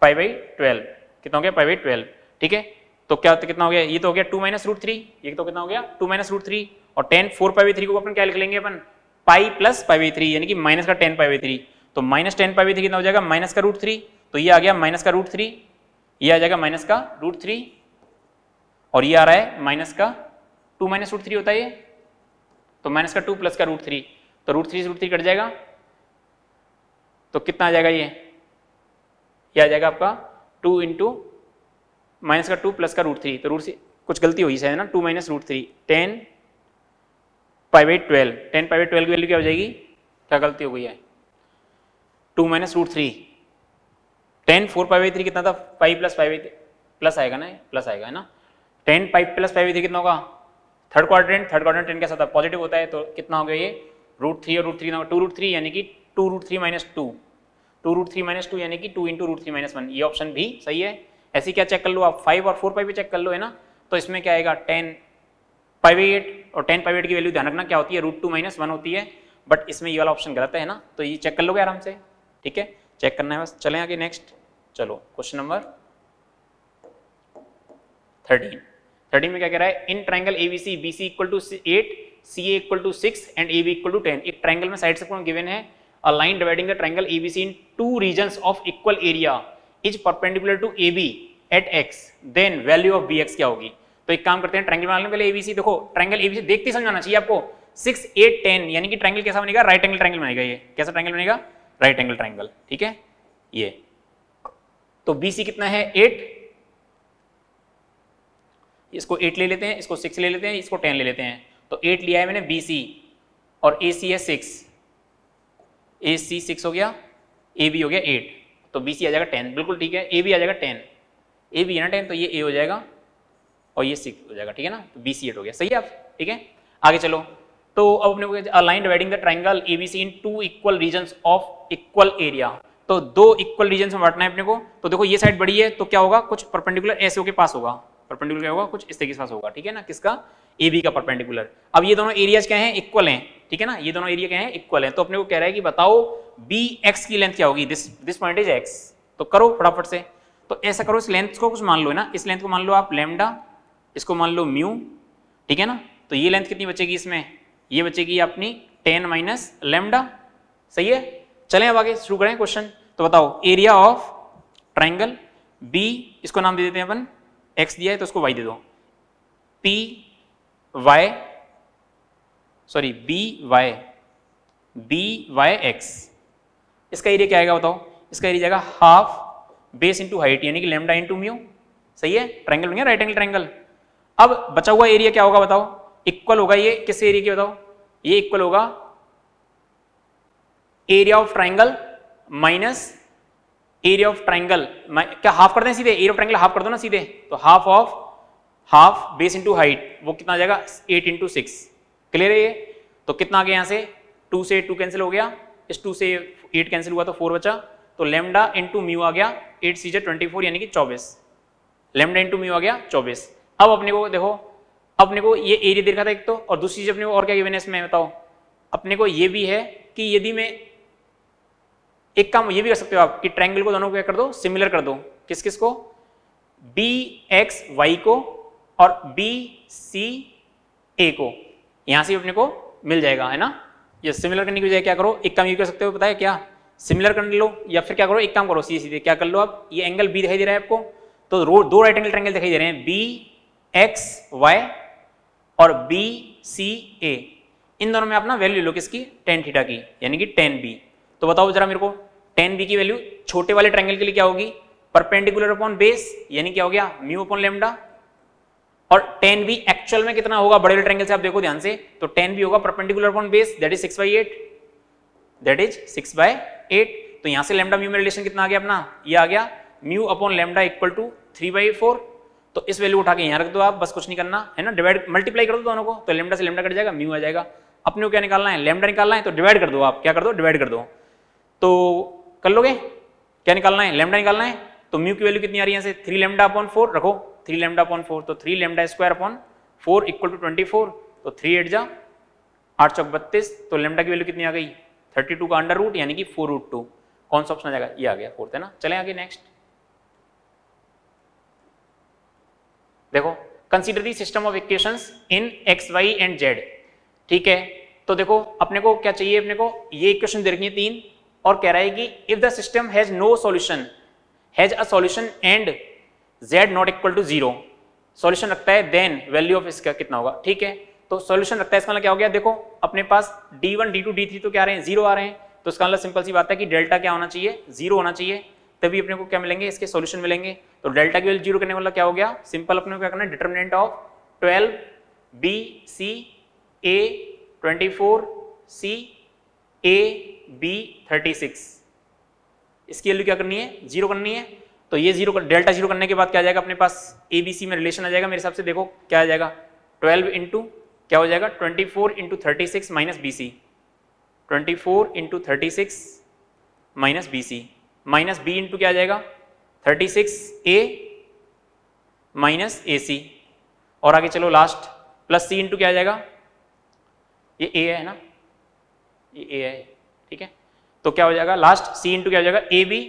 पाई बाई ट्वेल्व, कितना हो गया पाई बाई ट्वेल्व, ठीक है। तो क्या कितना हो गया ये तो हो गया टू माइनस रूट थ्री, ये तो कितना हो गया टू माइनस रूट थ्री, और tan four pi by three को अपन क्या लिख लेंगे अपन pi plus pi by three, यानी कि माइनस का टेन पाई बाई थ्री, तो minus tan pi by three कितना हो जाएगा माइनस का रूट थ्री, तो ये आ गया माइनस का रूट थ्री, ये आ जाएगा माइनस का रूट थ्री, और ये आ रहा है माइनस का टू माइनस रूट थ्री होता है ये, तो माइनस का टू प्लस का रूट थ्री, तो रूट थ्री से रूट थ्री कट जाएगा, तो कितना आ जाएगा ये, ये आ जाएगा आपका टू इंटू माइनस का टू प्लस का रूट थ्री, तो रूट से कुछ गलती हुई शायद ना, two minus root three tan pi by twelve, tan pi by twelve की वैल्यू क्या हो जाएगी, क्या गलती हो गई है, two minus root three, tan four pi by three कितना था pi plus pi by, plus आएगा ना प्लस आएगा है ना, tan pi plus pi by three कितना होगा third quadrant, third quadrant tan के साथ पॉजिटिव होता है, तो कितना हो गया ये रूट थ्री और root three two root three, यानी कि two root three minus two, two root three minus two यानी कि two into root three minus one, ये ऑप्शन भी सही है। ऐसे क्या चेक कर लो आप, फाइव और फोर पाई भी चेक कर लो है ना, तो इसमें क्या आएगा टेन पाई बाई एट, और टेन पाई बाई एट की वैल्यू ध्यान रखना क्या होती है रूट टू माइनस वन होती है, बट इसमें ये वाला ऑप्शन गलत है ना, तो ये चेक कर लोगे आराम से, ठीक है, चेक करना है बस। चलें आगे नेक्स्ट, चलो क्वेश्चन नंबर थर्टीन, थर्टीन में क्या कह रहा है, in triangle A B C B C equal to eight C A equal to six and A B equal to ten, एक ट्राइंगल में साइड से कोण गिवन है, a line dividing the triangle A B C into regions of equal area is perpendicular to A B at X, then value of B X क्या होगी। तो एक काम करते हैं ट्राइंगल बनाने के लिए, एबीसी देखो ट्राइंगल एबीसी देखते समझाना चाहिए आपको, सिक्स एट टेन यानी कि ट्राइंगल कैसा बनेगा राइट एंगल ट्राइंगल बनेगा, ये कैसा ट्राइंगल बनेगा राइट एंगल ट्राइंगल, ठीक है। ये तो बीसी कितना है एट, इसको एट ले लेते हैं, इसको सिक्स ले लेते हैं, इसको टेन ले लेते हैं, तो एट लिया है मैंने बीसी, और एसी है सिक्स, एसी सिक्स हो गया, एबी हो गया एट, तो बीसी आ जाएगा टेन, बिल्कुल ठीक है, एबी आ जाएगा टेन, एबी है ना टेन, तो ये ए हो जाएगा और ये सिक्स हो जाएगा, ठीक है ना, तो बीसी एट हो गया, सही है आप, ठीक है। आगे चलो, तो अब अपने को line dividing the triangle ABC in to equal regions of equal area, तो दो इक्वल रीजन्स में बांटना है अपने को, तो देखो ये साइड बड़ी है तो क्या होगा कुछ परपेंडिकुलर ऐसे के पास होगा, परपेंडिकुलर क्या होगा कुछ इस तरीके के पास होगा, ठीक है ना, किसका एबी का परपेंडिकुलर। अब ये दोनों एरियाज क्या हैं इक्वल हैं, ठीक है ना, ये दोनों एरिया क्या हैं इक्वल हैं, तो अपने को कह रहा है कि बताओ बी एक्स की लेंथ क्या होगी, this this point is X, तो करो फटाफट से, तो ऐसा करो इस लेंथ को कुछ मान लो है ना, इस लेंथ को मान लो आप लैम्डा, इसको मान लो म्यू, ठीक है ना, तो ये लेंथ कितनी बचेगी इसमें, ये बचेगी अपनी टेन माइनस लैम्डा, सही है। चलें अब आगे शुरू करें क्वेश्चन, तो बताओ एरिया ऑफ ट्राइंगल बी, इसको नाम दे देते हैं अपन एक्स दिया है तो उसको वाई दे दो, P Y sorry B Y B Y X, इसका एरिया क्या आएगा बताओ, इसका एरिया जाएगा हाफ बेस इंटू हाइट यानी कि लेमडा इंटू म्यू, सही है, ट्राइंगल बन गया राइट एंगल ट्राइंगल। अब बचा हुआ एरिया क्या होगा बताओ, इक्वल होगा ये किस एरिया के बताओ, ये इक्वल होगा area of triangle minus area of triangle, क्या हाफ कर दें सीधे, एरिया ऑफ ट्राइंगल हाफ कर दो ना सीधे, तो half of half base into height, वो कितना आ जाएगा एट इंटू सिक्स, क्लियर है ये, तो कितना आ गया यहाँ से टू से टू कैंसिल हो गया, इस टू से एट कैंसिल हुआ तो फोर बचा, तो लेमडा इंटू म्यू आ गया एट सीजे ट्वेंटी फोर यानी कि चौबीस, लेमडा इंटू म्यू आ गया चौबीस। अब अपने को देखो अपने को ये एरिया देखा था एक तो, और दूसरी चीज अपने को और क्या गिवन है इसमें बताओ, अपने को ये भी है कि यदि मैं एक काम ये भी कर सकते हो आप कि ट्राइंगल को दोनों को क्या कर दो सिमिलर कर दो, किस किस को बी एक्स वाई को और बी सी ए को, यहाँ से अपने को मिल जाएगा है ना, ये सिमिलर करने की बजाय क्या करो एक काम ये कर सकते हो पता है क्या, सिमिलर कर लो, या फिर क्या करो एक काम करो सीधे सीधे क्या कर लो आप, ये एंगल बी दिखाई दे रहा है आपको, तो रो दो राइट एंगल ट्राइंगल दिखाई दे रहे हैं बी एक्स वाई और बी सी ए, इन दोनों में अपना वैल्यू लो किसकी टेन थीटा की यानी कि टेन बी, तो बताओ जरा मेरे को टेन बी की वैल्यू छोटे वाले ट्राइंगल के लिए क्या होगी, परपेंडिकुलर अपॉन बेस यानी क्या हो गया म्यू अपॉन लेमडा, और टेन बी एक्चुअल में कितना होगा बड़े वाले ट्राइंगल से आप देखो ध्यान से, तो टेन बी होगा perpendicular upon base that is six by eight that is six by eight, तो यहाँ से लेमडा म्यू में रिलेशन कितना आ गया अपना, ये आ गया mu upon lambda equal to three by four, तो इस वैल्यू उठा के यहाँ रख दो आप, बस कुछ नहीं करना है ना, डिवाइड मल्टीप्लाई कर दो दोनों को, तो लेमडा से लेमडा कट जाएगा म्यू आ जाएगा, अपने को क्या निकालना है लेमडा निकालना है, तो डिवाइड कर दो आप, क्या कर दो डिवाइड कर दो, तो कर लोगे, क्या निकालना है, लेमडा निकालना है। तो म्यू की वैल्यू कितनी आ रही है यहाँ से, थ्री लेमडा अपॉन फोर रखो, थ्री लेमडा अपॉन फोर, तो three lambda square upon four equal to twenty four, तो थ्री एट जा आठ चौक बत्तीस, तो लेमडा की वैल्यू कितनी आ गई, थर्टी टू का अंडर रूट यानी कि फोर रूट टू, कौन सा ऑप्शन आ जाएगा, ये आ गया फोर्थ है ना। चले आगे नेक्स्ट देखो, consider the system of equations in x Y and Z. ठीक है, तो देखो अपने को क्या चाहिए, अपने को ये इक्वेशन देखनी है तीन, और कह रहा है कि if the system has no solution, has a solution and Z not equal to zero, solution रखता है, देन वैल्यू ऑफ इसका कितना होगा। ठीक है, तो सॉल्यूशन रखता है, इसका मतलब क्या हो गया, देखो अपने पास D one D two D three तो क्या आ रहे हैं, जीरो आ रहे हैं, तो इसका मतलब सिंपल सी बात है कि डेल्टा क्या होना चाहिए, जीरो होना चाहिए, तभी अपने को क्या मिलेंगे, इसके सॉल्यूशन मिलेंगे। तो डेल्टा की वैल्यू जीरो करने वाला क्या हो गया, सिंपल अपने को क्या करना है, determinant of twelve B C A twenty four C A B thirty six, इसकी वैल्यू क्या करनी है, जीरो करनी है। तो ये जीरो डेल्टा जीरो करने के बाद क्या आ जाएगा अपने पास, ए बी सी में रिलेशन आ जाएगा मेरे हिसाब से, देखो क्या आ जाएगा, ट्वेल्व इंटू क्या हो जाएगा, twenty four into thirty six minus B C, twenty four into thirty six minus B C, minus B into क्या आ जाएगा, thirty six A minus A C, और आगे चलो लास्ट प्लस सी इंटू क्या आ जाएगा, ये ए है ना, ये ए है, ठीक है, तो क्या हो जाएगा लास्ट सी इंटू क्या हो जाएगा, A B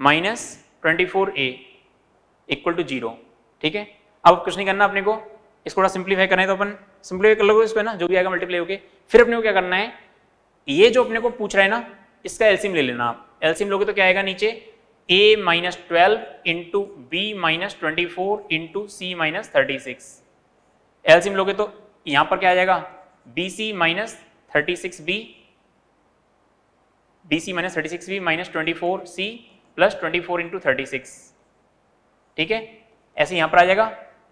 minus twenty four A equal to zero. ठीक है, अब कुछ नहीं करना अपने को, इसको थोड़ा सिंप्लीफाई करना है, तो अपन सिंप्लीफाई कर लोगे इसको है ना, जो भी आएगा मल्टीप्लाई होके। फिर अपने को क्या करना है, ये जो अपने को पूछ रहा है ना, इसका एलसीएम ले लेना आप, एलसीएम लोगे तो क्या आएगा नीचे, a minus twelve into B minus twenty four into C minus thirty six, LCM लोगे तो यहाँ पर क्या आ जाएगा, बी सी minus thirty six B, B सी minus thirty six B minus twenty four C plus twenty four into thirty six. ठीक है, ऐसे यहाँ पर आ जाएगा,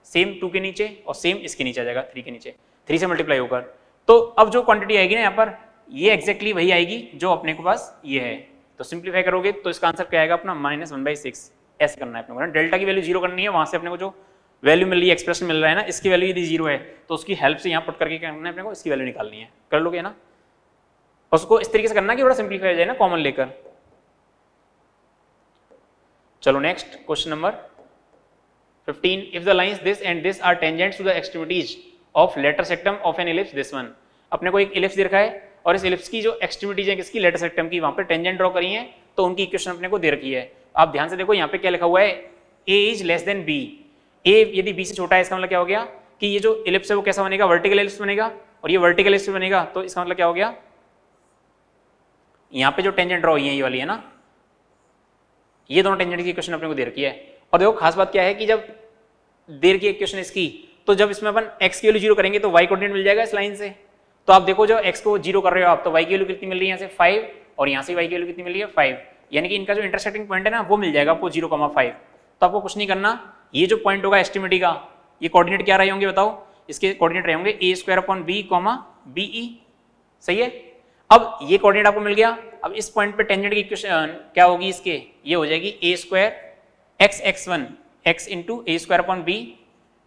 सेम टू के नीचे और सेम इसके नीचे आ जाएगा, थ्री के नीचे, थ्री से मल्टीप्लाई होकर। तो अब जो क्वांटिटी आएगी ना यहाँ पर, ये एक्जैक्टली वही आएगी जो अपने के पास ये है। तो सिंप्लीफाई करोगे तो इसका आंसर क्या आएगा अपना, माइनस वन बाई सिक्स। ऐसे करना है अपने को, डेल्टा की वैल्यू जीरो करनी है, वहाँ से अपने को जो वैल्यू मिल रही है, एक्सप्रेशन मिल रहा है ना, इसकी वैल्यू यदि जीरो है तो उसकी हेल्प से यहाँ पुट करके क्या करना है अपने को, इसकी वैल्यू निकालनी है। कर लोगे ना, उसको इस तरीके से करना कि बड़ा सिंप्लीफाई हो जाए ना, कॉमन लेकर। चलो next question number fifteen, if the lines this and this are tangents to the extremities of latus rectum of an ellipse this one. अपने को एक इलिप्स दे रखा है और इस इलिप्स की जो एक्सट्रीमिटीज है किसकी, लेटर सेक्टम की, वहां पे टेंजेंट ड्रॉ करी है, तो उनकी इक्वेशन अपने को दे रखी है। आप ध्यान से देखो यहाँ पे क्या लिखा हुआ है, A is less than B, A यदि बी से छोटा है, इसका मतलब क्या हो गया कि ये जो इलिप्स है वो कैसा बनेगा, वर्टिकल इलिप्स बनेगा, और ये वर्टिकल इलिप्स बनेगा तो इसका मतलब क्या हो गया, यहाँ पे जो टेंजेंट ड्रॉ हुई है ये वाली है ना, ये दोनों टेंजेंट की इक्वेशन अपने को दे रखी है। और देखो खास बात क्या है कि जब देर की इक्वेशन इसकी, तो जब इसमें अपन x की वैल्यू जीरो करेंगे तो y कोऑर्डिनेट मिल जाएगा इस लाइन से। तो आप देखो जब x को जीरो कर रहे हो आप, तो y की वैल्यू कितनी मिल रही है यहाँ से फाइव, और यहाँ से y की वैल्यू कितनी मिल रही है फाइव, यानी कि इनका जो इंटरसेक्टिंग पॉइंट है ना वो मिल जाएगा आपको जीरो कॉमा फाइव। तो आपको कुछ नहीं करना, ये जो पॉइंट होगा एस्टिमेटी का, ये कोऑर्डिनेट क्या रहे होंगे बताओ, इसके कोऑर्डिनेट रहे होंगे A square upon B comma B E, सही है। अब ये कोऑर्डिनेट आपको मिल गया, अब इस पॉइंट पे टेंजेंट की इक्वेशन क्या होगी इसके, ये हो जाएगी A square X X one X into A square upon B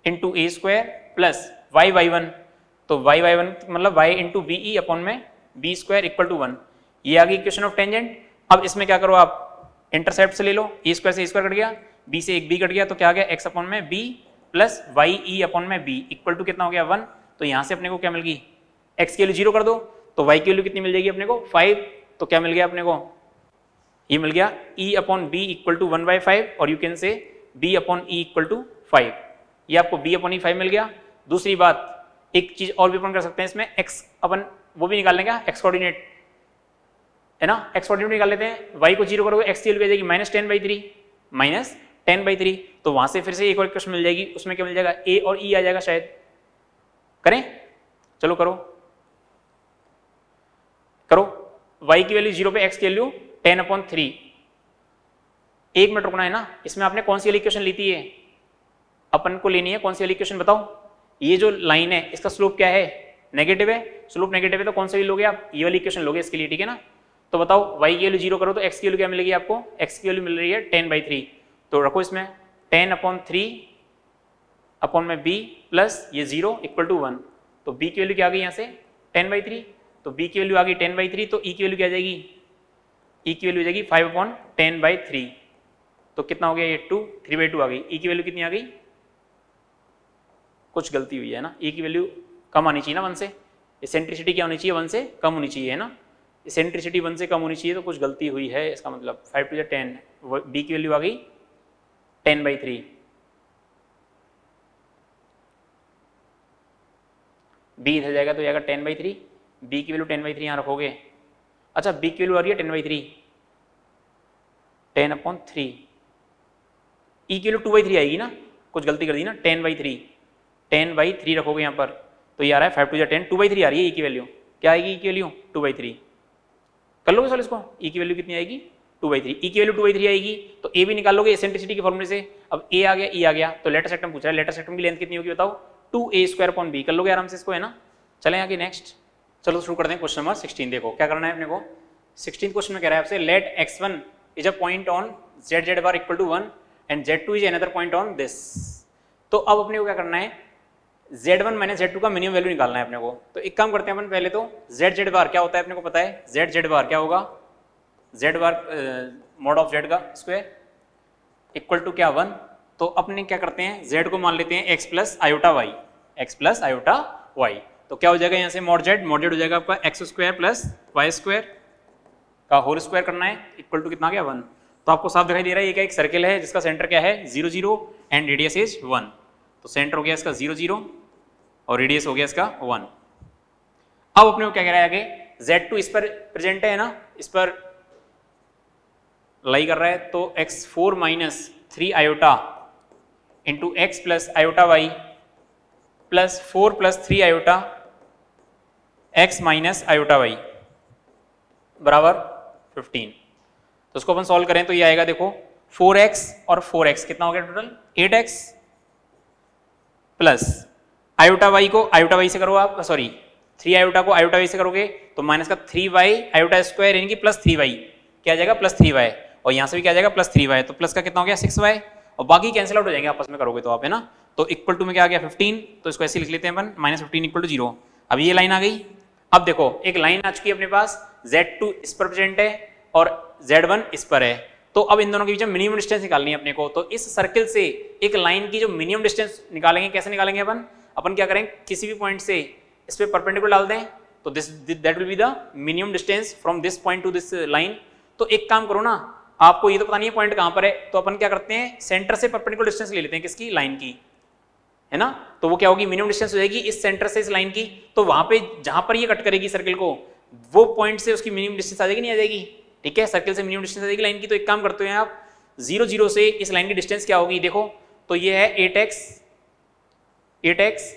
into A square plus Y Y one, तो वाई वाई वन मतलब Y into B E upon में B square equal to one. ये आ गई equation of tangent. अब इसमें क्या करो आप, इंटरसेप्ट से ले लो, ए स्क्वायर से ए स्क्वायर कट गया, बी से एक बी कट गया, तो क्या आ गया एक्स अपॉन में B plus Y E upon में बी इक्वल टू कितना हो गया वन। तो यहाँ से अपने को क्या मिल गई, एक्स की वैल्यू जीरो कर दो तो वाई की वैल्यू कितनी मिल जाएगी अपने को फाइव, तो क्या मिल गया अपने को, ये मिल गया e upon B equal to one by five, और you can say b upon E equal to five, ये आपको b अपॉन ई फाइव मिल गया। दूसरी बात, एक चीज और भी अपन कर सकते हैं इसमें, x अपन वो भी निकाल लेंगे, x कोऑर्डिनेट है ना, x कोऑर्डिनेट निकाल लेते हैं, y को जीरो करोगे x की वैल्यू जाएगी minus ten by three minus ten by three, तो वहां से फिर से एक और क्वेश्चन मिल जाएगी, उसमें क्या मिल जाएगा a और e आ जाएगा शायद, करें, चलो करो करो। y की वैल्यू जीरो पे x की वैल्यू टेन अपॉन थ्री, एक मिनट रुकना है ना, इसमें आपने कौन सी वाली इक्वेशन ली थी, है अपन को लेनी है कौन सी वाली इक्वेशन बताओ, ये जो लाइन है इसका स्लोप क्या है, नेगेटिव है, स्लोप नेगेटिव है, तो कौन सा लोगे आप, ये वाली इक्वेशन लोगे इसके लिए, ठीक है ना। तो बताओ y की वैल्यू जीरो करो तो x की वैल्यू क्या मिलेगी आपको, x की वैल्यू मिल रही है टेन बाई थ्री, तो रखो इसमें टेन अपॉन थ्री अपॉन में बी प्लस ये जीरो इक्वल टू वन, तो b की वैल्यू क्या आ गई यहाँ से टेन बाई थ्री, तो b की वैल्यू आ गई टेन बाई थ्री, तो e की वैल्यू क्या आ जाएगी ई की वैल्यू हो जाएगी five upon ten by three, तो कितना हो गया ये टू, थ्री बाई टू आ गई। ई की वैल्यू कितनी आ गई, कुछ गलती हुई है ना, ई की वैल्यू कम आनी चाहिए ना वन से, एसेंट्रिसिटी क्या होनी चाहिए, वन से कम होनी चाहिए है ना, एसेंट्रिसिटी वन से कम होनी चाहिए, तो कुछ गलती हुई है, इसका मतलब फाइव टू टेन, बी की वैल्यू आ गई टेन बाई थ्री, बी इधर जाएगा तो जाएगा टेन बाई थ्री, बी की वैल्यू टेन बाई थ्री यहाँ रखोगे। अच्छा बी की वैल्यू आ रही है ten by three, ten upon three, E की वैल्यू टू बाई थ्री आएगी ना, कुछ गलती कर दी ना, ten by three, ten by three रखोगे यहाँ पर, तो ये आ रहा है फाइव टू जो टेन, टू बाई थ्री आ रही है ई की वैल्यू, क्या आएगी ई की वैल्यू टू बाई थ्री, कर लोगे सॉल्व इसको, ई की वैल्यू कितनी आएगी टू बाई थ्री, ई की वैल्यू टू बाई थ्री आएगी, तो ए भी निकाल लोगे एसेंट्रिसिटी के फॉर्मूले से। अब ए आ गया ई आ गया, तो लेटर सेक्टम पूछ रहा है, लेटर सेक्टम की लेंथ कितनी होगी बताओ, two A square upon B, कर लोगे आराम से इसको है ना। चले आगे नेक्स्ट, चलो शुरू करते हैं क्वेश्चन नंबर सिक्सटीन। देखो क्या करना है अपने को, सिक्सटीन क्वेश्चन में कह रहा है आपसे let X one is a point on Z Z bar equal to one and Z two is another point on this. तो अब अपने को क्या करना है, Z one minus Z two का मिनिमम वैल्यू निकालना है अपने को। तो एक काम करते हैं अपन, पहले तो जेड जेड बार क्या होता है अपने को पता है, जेड जेड बार क्या होगा, Z bar mod of Z का स्क्वायर इक्वल टू क्या वन। तो अपने क्या करते हैं, जेड को मान लेते हैं X plus iota Y, x plus iota Y, तो क्या हो जाएगा यहाँ से मोड जेड, मोड जेड हो जाएगा आपका X square plus Y square का होल स्क्वायर करना है इक्वल टू कितना गया वन। तो आपको साफ दिखाई दे रहा है ये क्या एक सर्कल है जिसका सेंटर क्या है zero zero and radius is one. तो सेंटर हो गया इसका जीरो जीरो और रेडियस हो गया इसका वन। अब अपने को क्या कह रहा है आगे, जेड टू इस पर प्रेजेंट है ना, इस पर लाई कर रहा है, तो X four minus three iota into X plus iota Y plus four plus three iota x minus iota Y बराबर फिफ्टीन। तो उसको अपन सॉल्व करें तो ये आएगा देखो फोर एक्स और फोर एक्स कितना हो गया total eight X plus iota Y को आयोटा वाई से करो आप, सॉरी थ्री आयोटा को आयोटा वाई से करोगे तो माइनस का थ्री वाई आयोटा स्क्वायर यानी कि प्लस थ्री वाई क्या आ जाएगा प्लस थ्री वाई और यहाँ से भी क्या आ जाएगा प्लस थ्री वाई, तो प्लस का कितना हो गया सिक्स वाई और बाकी कैंसिल आउट हो जाएंगे आपस में करोगे तो आप है ना। तो इक्वल टू में क्या आ गया फिफ्टीन, तो इसको ऐसे लिख लेते हैं अपन minus fifteen equal to zero. अब ये लाइन आ गई। अब देखो एक लाइन आ चुकी है अपने पास, जेड टू इस पर प्रेजेंट है और जेड वन इस पर है, तो अब इन दोनों के बीच में मिनिमम डिस्टेंस निकालनी है अपने को। तो इस सर्कल से एक लाइन की जो मिनिमम डिस्टेंस निकालेंगे, कैसे निकालेंगे अपन, अपन क्या करेंगे किसी भी पॉइंट से इस पर परपेंडिकुलर डाल दें, तो this that will be the minimum distance from this point to this line. तो एक काम करो ना, आपको ये तो पता नहीं है पॉइंट कहाँ पर है, तो अपन क्या करते हैं सेंटर से परपेंडिकुलर डिस्टेंस ले लेते हैं किसकी, लाइन की है ना। तो वो क्या होगी मिनिमम डिस्टेंस हो जाएगी इस सेंटर से इस लाइन की, तो वहां पे जहां पर ये कट करेगी सर्कल को वो पॉइंट से उसकी मिनिमम डिस्टेंस आ जाएगी, नहीं आ जाएगी, ठीक है, सर्कल से मिनिमम डिस्टेंस आ जाएगी लाइन की। तो एक काम करते हैं आप, जीरो जीरो से इस लाइन की डिस्टेंस क्या होगी देखो, तो ये है eight X eight X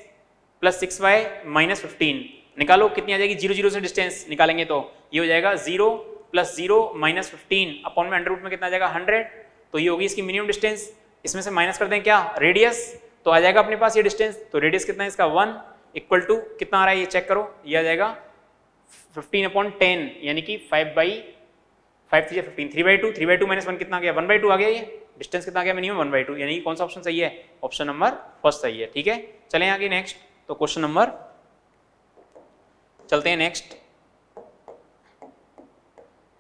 plus six Y minus fifteen, निकालो कितनी आ जाएगी जीरो जीरो से डिस्टेंस निकालेंगे तो ये हो जाएगा zero plus zero minus fifteen upon में अंडर रूट में कितना आ जाएगा हंड्रेड, तो ये होगी इसकी मिनिमम डिस्टेंस। इसमें से माइनस कर दें क्या रेडियस, तो आ जाएगा अपने पास ये डिस्टेंस, तो रेडियस कितना है इसका वन इक्वल टू कितना आ रहा है ये चेक करो, ये आ जाएगा फिफ्टीन अपॉन टेन यानी कि five by five three fifteen three by two three by two minus one कितना आ गया वन बाई टू आ गया, ये डिस्टेंस कितना आ गया मिनिमम वन बाई टू, यानी कौन सा ऑप्शन सही है, ऑप्शन नंबर फर्स्ट सही है, ठीक है। चलें आगे नेक्स्ट, तो क्वेश्चन नंबर चलते हैं नेक्स्ट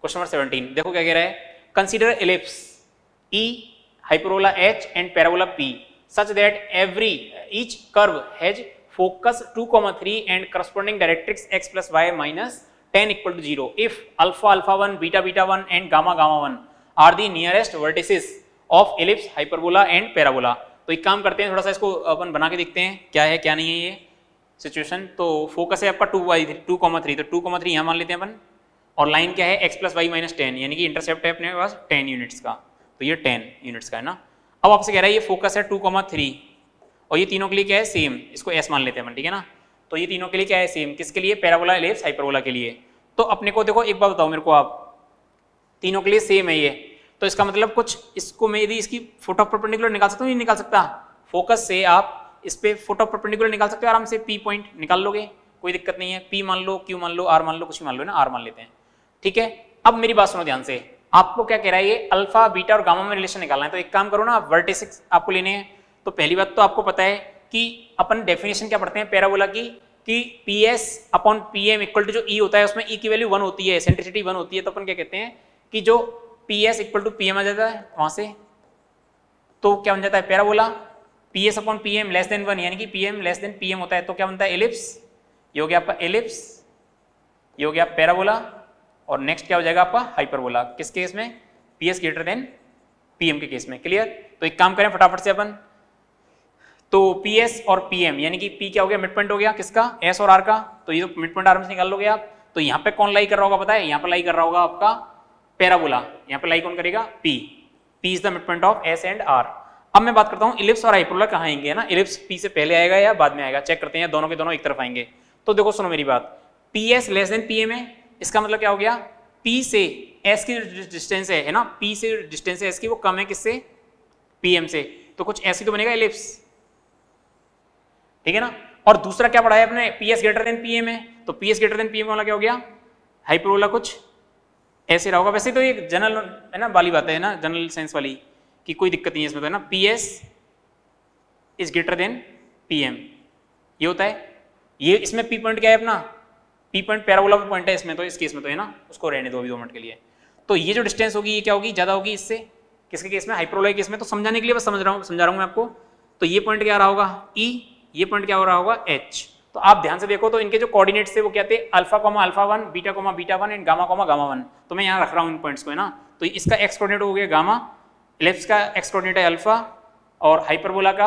क्वेश्चन नंबर सेवनटीन। देखो क्या कह रहा है, consider ellipse E hyperbola H and parabola P such that every each curve has focus two comma three and corresponding directrix x plus y minus tan equal to zero if alpha alpha one beta beta one and gamma gamma one are the nearest vertices of ellipse hyperbola and parabola। तो एक काम करते हैं थोड़ा सा इसको अपन बना के देखते हैं क्या है क्या नहीं है ये सिचुएशन। तो फोकस है आपका two y two comma three, तो टू कॉमा थ्री यहाँ मान लेते हैं अपन, और लाइन क्या है x plus y minus ten यानी कि इंटरसेप्ट है अपने पास टेन यूनिट्स का, तो ये टेन यूनिट्स का है ना। अब आपसे कह रहा है ये फोकस है टू कॉमा थ्री और ये तीनों के लिए क्या है सेम, इसको एस मान लेते हैं अपन, ठीक है ना। तो ये तीनों के लिए क्या है सेम, किसके लिए, पैराबोला एलिप्स हाइपरबोला के लिए। तो अपने को देखो एक बात बताओ मेरे को आप, तीनों के लिए सेम है ये, तो इसका मतलब कुछ इसको मैं यदि इसकी फुट ऑफ परपेंडिकुलर निकाल सकता हूँ, नहीं निकाल सकता, फोकस से आप इस पर फुट ऑफ परपेंडिकुलर निकाल सकते हो आराम से, पी पॉइंट निकाल लोगे कोई दिक्कत नहीं है, पी मान लो क्यू मान लो आर मान लो कुछ मान लो ना, आर मान लेते हैं, ठीक है। अब मेरी बात सुनो ध्यान से, आपको क्या कह रहा है ये अल्फा बीटा और गामा में रिलेशन निकालना है। तो एक काम करो ना आप वर्टिसेस आपको लेने हैं, तो पहली बात तो आपको पता है कि अपन डेफिनेशन क्या पढ़ते हैं पैराबोला की, कि P S upon P M equal to जो ई होता है उसमें ई की वैल्यू वन होती है, सेंट्रिसिटी वन होती है, तो अपन क्या कहते हैं कि जो P S equal to P M आ जाता है वहां से, तो क्या बन जाता है parabola. P S upon P M less than one यानी कि P M less than P M होता है तो क्या बनता है एलिप्स। ये हो गया आपका एलिप्स, ये हो गया पैराबोला और नेक्स्ट क्या हो जाएगा आपका हाइपरबोला। किस केस में? P S greater than P M के केस में। क्लियर? तो एक काम करें फटाफट से अपन, तो पी एस और पी एम यानी कि पी क्या हो गया मिड पॉइंट हो गया किसका, एस और आर का। तो ये तो मिड पॉइंट आर में से निकाल लोगे आप। तो यहाँ पे कौन लाई कर रहा होगा पता है? यहाँ पे लाई कर रहा होगा आपका पैराबोला, यहाँ पे लाई कौन करेगा P. P is the mid point of S and R. अब मैं बात करता हूँ इलिप्स और हाइपरबोला कहाँ आएंगे ना, इलिप्स पी से पहले आएगा या बाद में आएगा, चेक करते हैं। दोनों के दोनों एक तरफ आएंगे। तो देखो सुनो मेरी बात, P S less than P M है, इसका मतलब क्या हो गया पी से एस की डिस्टेंस है, है ना, पी से डिस्टेंस है एस की वो कम है किससे पी एम से, तो कुछ ऐसी तो बनेगा इलिप्स, ठीक है ना। और दूसरा क्या पढ़ाया अपने P S greater than P M है, तो P S greater than P M वाला क्या हो गया हाइपरबोला, कुछ ऐसे रहा होगा। वैसे तो ये जनरल है ना वाली बात है ना, जनरल सेंस वाली कि कोई दिक्कत नहीं है इसमें तो, है ना। P S is greater than P M ये होता है, ये इसमें पी पॉइंट क्या है अपना, पी पॉइंट पैराबोला पे पॉइंट है इसमें तो, इस केस में तो, है ना। उसको रहने दो अभी दो मिनट के लिए। तो ये जो डिस्टेंस होगी ये क्या होगी ज़्यादा होगी इससे, किसके केस में हाइपरबोला के केस में। तो समझाने के लिए बस समझ रहा हूँ समझा रहा हूँ मैं आपको। तो ये पॉइंट क्या आ रहा होगा ई, ये पॉइंट क्या हो रहा होगा एच। तो आप ध्यान से देखो तो इनके जो कोऑर्डिनेट्स थे वो क्या थे, alpha comma alpha one, beta comma beta one and gamma comma gamma one. तो मैं यहाँ रख रहा हूँ इन पॉइंट्स को, है ना। तो इसका एक्स कोऑर्डिनेट हो गया गामा, इलिप्स का एक्स कोऑर्डिनेट है अल्फा और हाइपरबोला का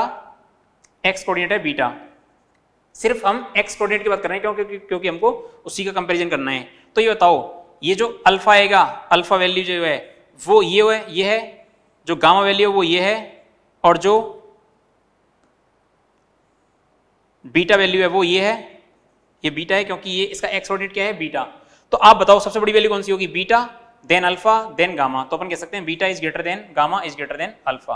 एक्स कोऑर्डिनेट है बीटा। सिर्फ हम एक्स कोऑर्डिनेट की बात कर रहे हैं क्योंकि क्योंकि हमको उसी का कंपेरिजन करना है। तो ये बताओ ये जो अल्फा आएगा अल्फा वैल्यू जो है वो ये है, ये है जो गामा वैल्यू वो ये है, और जो बीटा वैल्यू है वो ये है, ये बीटा है क्योंकि ये इसका एक्स कोऑर्डिनेट क्या है बीटा। तो आप बताओ सबसे बड़ी वैल्यू कौन सी होगी, beta then alpha then gamma. तो अपन कह सकते हैं beta is greater than gamma is greater than alpha.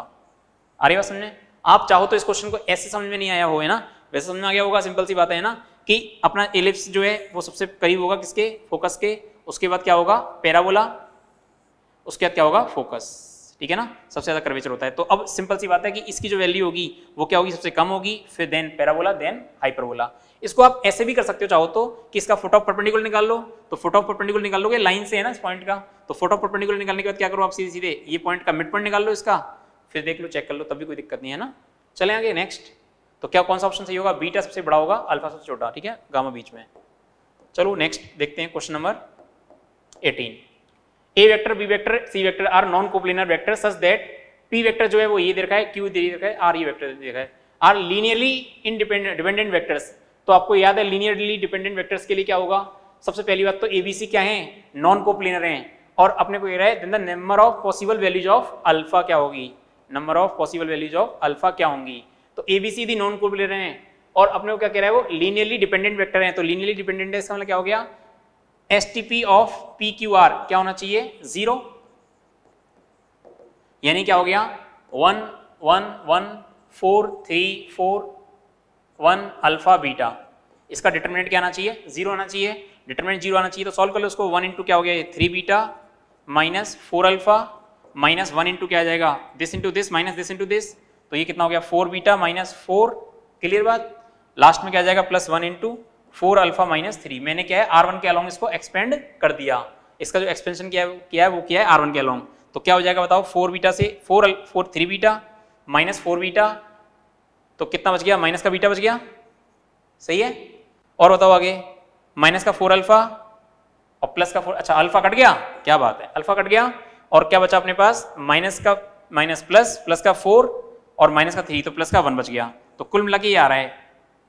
आ रही बात समझ में? आप चाहो तो इस क्वेश्चन को ऐसे समझ में नहीं आया हो, है ना, वैसे समझ में आ गया होगा। सिंपल सी बात है ना कि अपना एलिप्स जो है वो सबसे करीब होगा किसके फोकस के, उसके बाद क्या होगा पैराबोला, उसके बाद क्या होगा फोकस, ठीक है ना, सबसे ज्यादा कर्वेचर होता है। तो अब सिंपल सी बात है कि इसकी जो वैल्यू होगी वो क्या होगी सबसे कम होगी, फिर देन पैराबोला देन हाइपरबोला। इसको आप ऐसे भी कर सकते हो चाहो तो कि इसका फुट ऑफ परपेंडिकुलर निकाल लो। तो फुट ऑफ परपेंडिकुलर निकाल लोगे लाइन से, है ना, इस पॉइंट का। तो फुट ऑफ परपेंडिकुलर निकालने के बाद क्या करो आप सीधे सीधे ये पॉइंट का मिड पॉइंट निकाल लो इसका, फिर देख लो चेक कर लो, तभी कोई दिक्कत नहीं है ना। चले आगे नेक्स्ट। तो क्या कौन सा ऑप्शन सही होगा, बीटा सबसे बड़ा होगा अल्फा सबसे छोटा, ठीक है, गामा बीच में। चलो नेक्स्ट देखते हैं क्वेश्चन नंबर अठारह। A vector B vector C vector are non coplanar vector such that P vector जो है वो ये दे रखा है, क्यू दे रखा है, आर ये वेक्टर दे रखा है, are linearly independent dependent vectors. तो आपको याद है लीनियरली डिपेंडेंट वेक्टर्स के लिए क्या होगा, सबसे पहली बात तो ए बी सी क्या है नॉन कोप्लेनर हैं, और अपने को ये रहा है then the number of possible values of alpha क्या होगी, number of possible values of alpha क्या होंगी। तो ए बी सी दी नॉन कोप्लेनर हैं और अपने को क्या कह रहा है वो लीनियरली डिपेंडेंट वेक्टर हैं। तो लीनियरली डिपेंडेंट है इसका मतलब क्या हो गया S T P of P Q R क्या होना चाहिए जीरो, यानी क्या हो गया one one one four three four one alpha beta. इसका डिटरमिनेंट क्या आना चाहिए जीरो आना चाहिए, डिटरमिनेंट जीरो आना चाहिए। तो सॉल्व कर लो उसको, वन इंटू क्या हो गया three beta minus four alpha minus one into क्या आ जाएगा this into this minus this into this. तो ये कितना हो गया four beta minus four, clear बात। लास्ट में क्या आ जाएगा plus one into four alpha minus three. मैंने क्या है आर वन के अलोंग इसको एक्सपेंड कर दिया, इसका जो एक्सपेंशन किया किया है वो किया है आर वन के अलोंग। तो क्या हो जाएगा बताओ फोर बीटा से four four three beta minus four beta, तो कितना बच गया माइनस का बीटा बच गया, सही है। और बताओ आगे माइनस का फोर अल्फा और प्लस का फोर, अच्छा अल्फा कट गया, क्या बात है अल्फा कट गया। और क्या बचा अपने पास माइनस का माइनस प्लस प्लस का फोर और माइनस का थ्री, तो प्लस का वन बच गया। तो कुल मिला के ये आ रहा है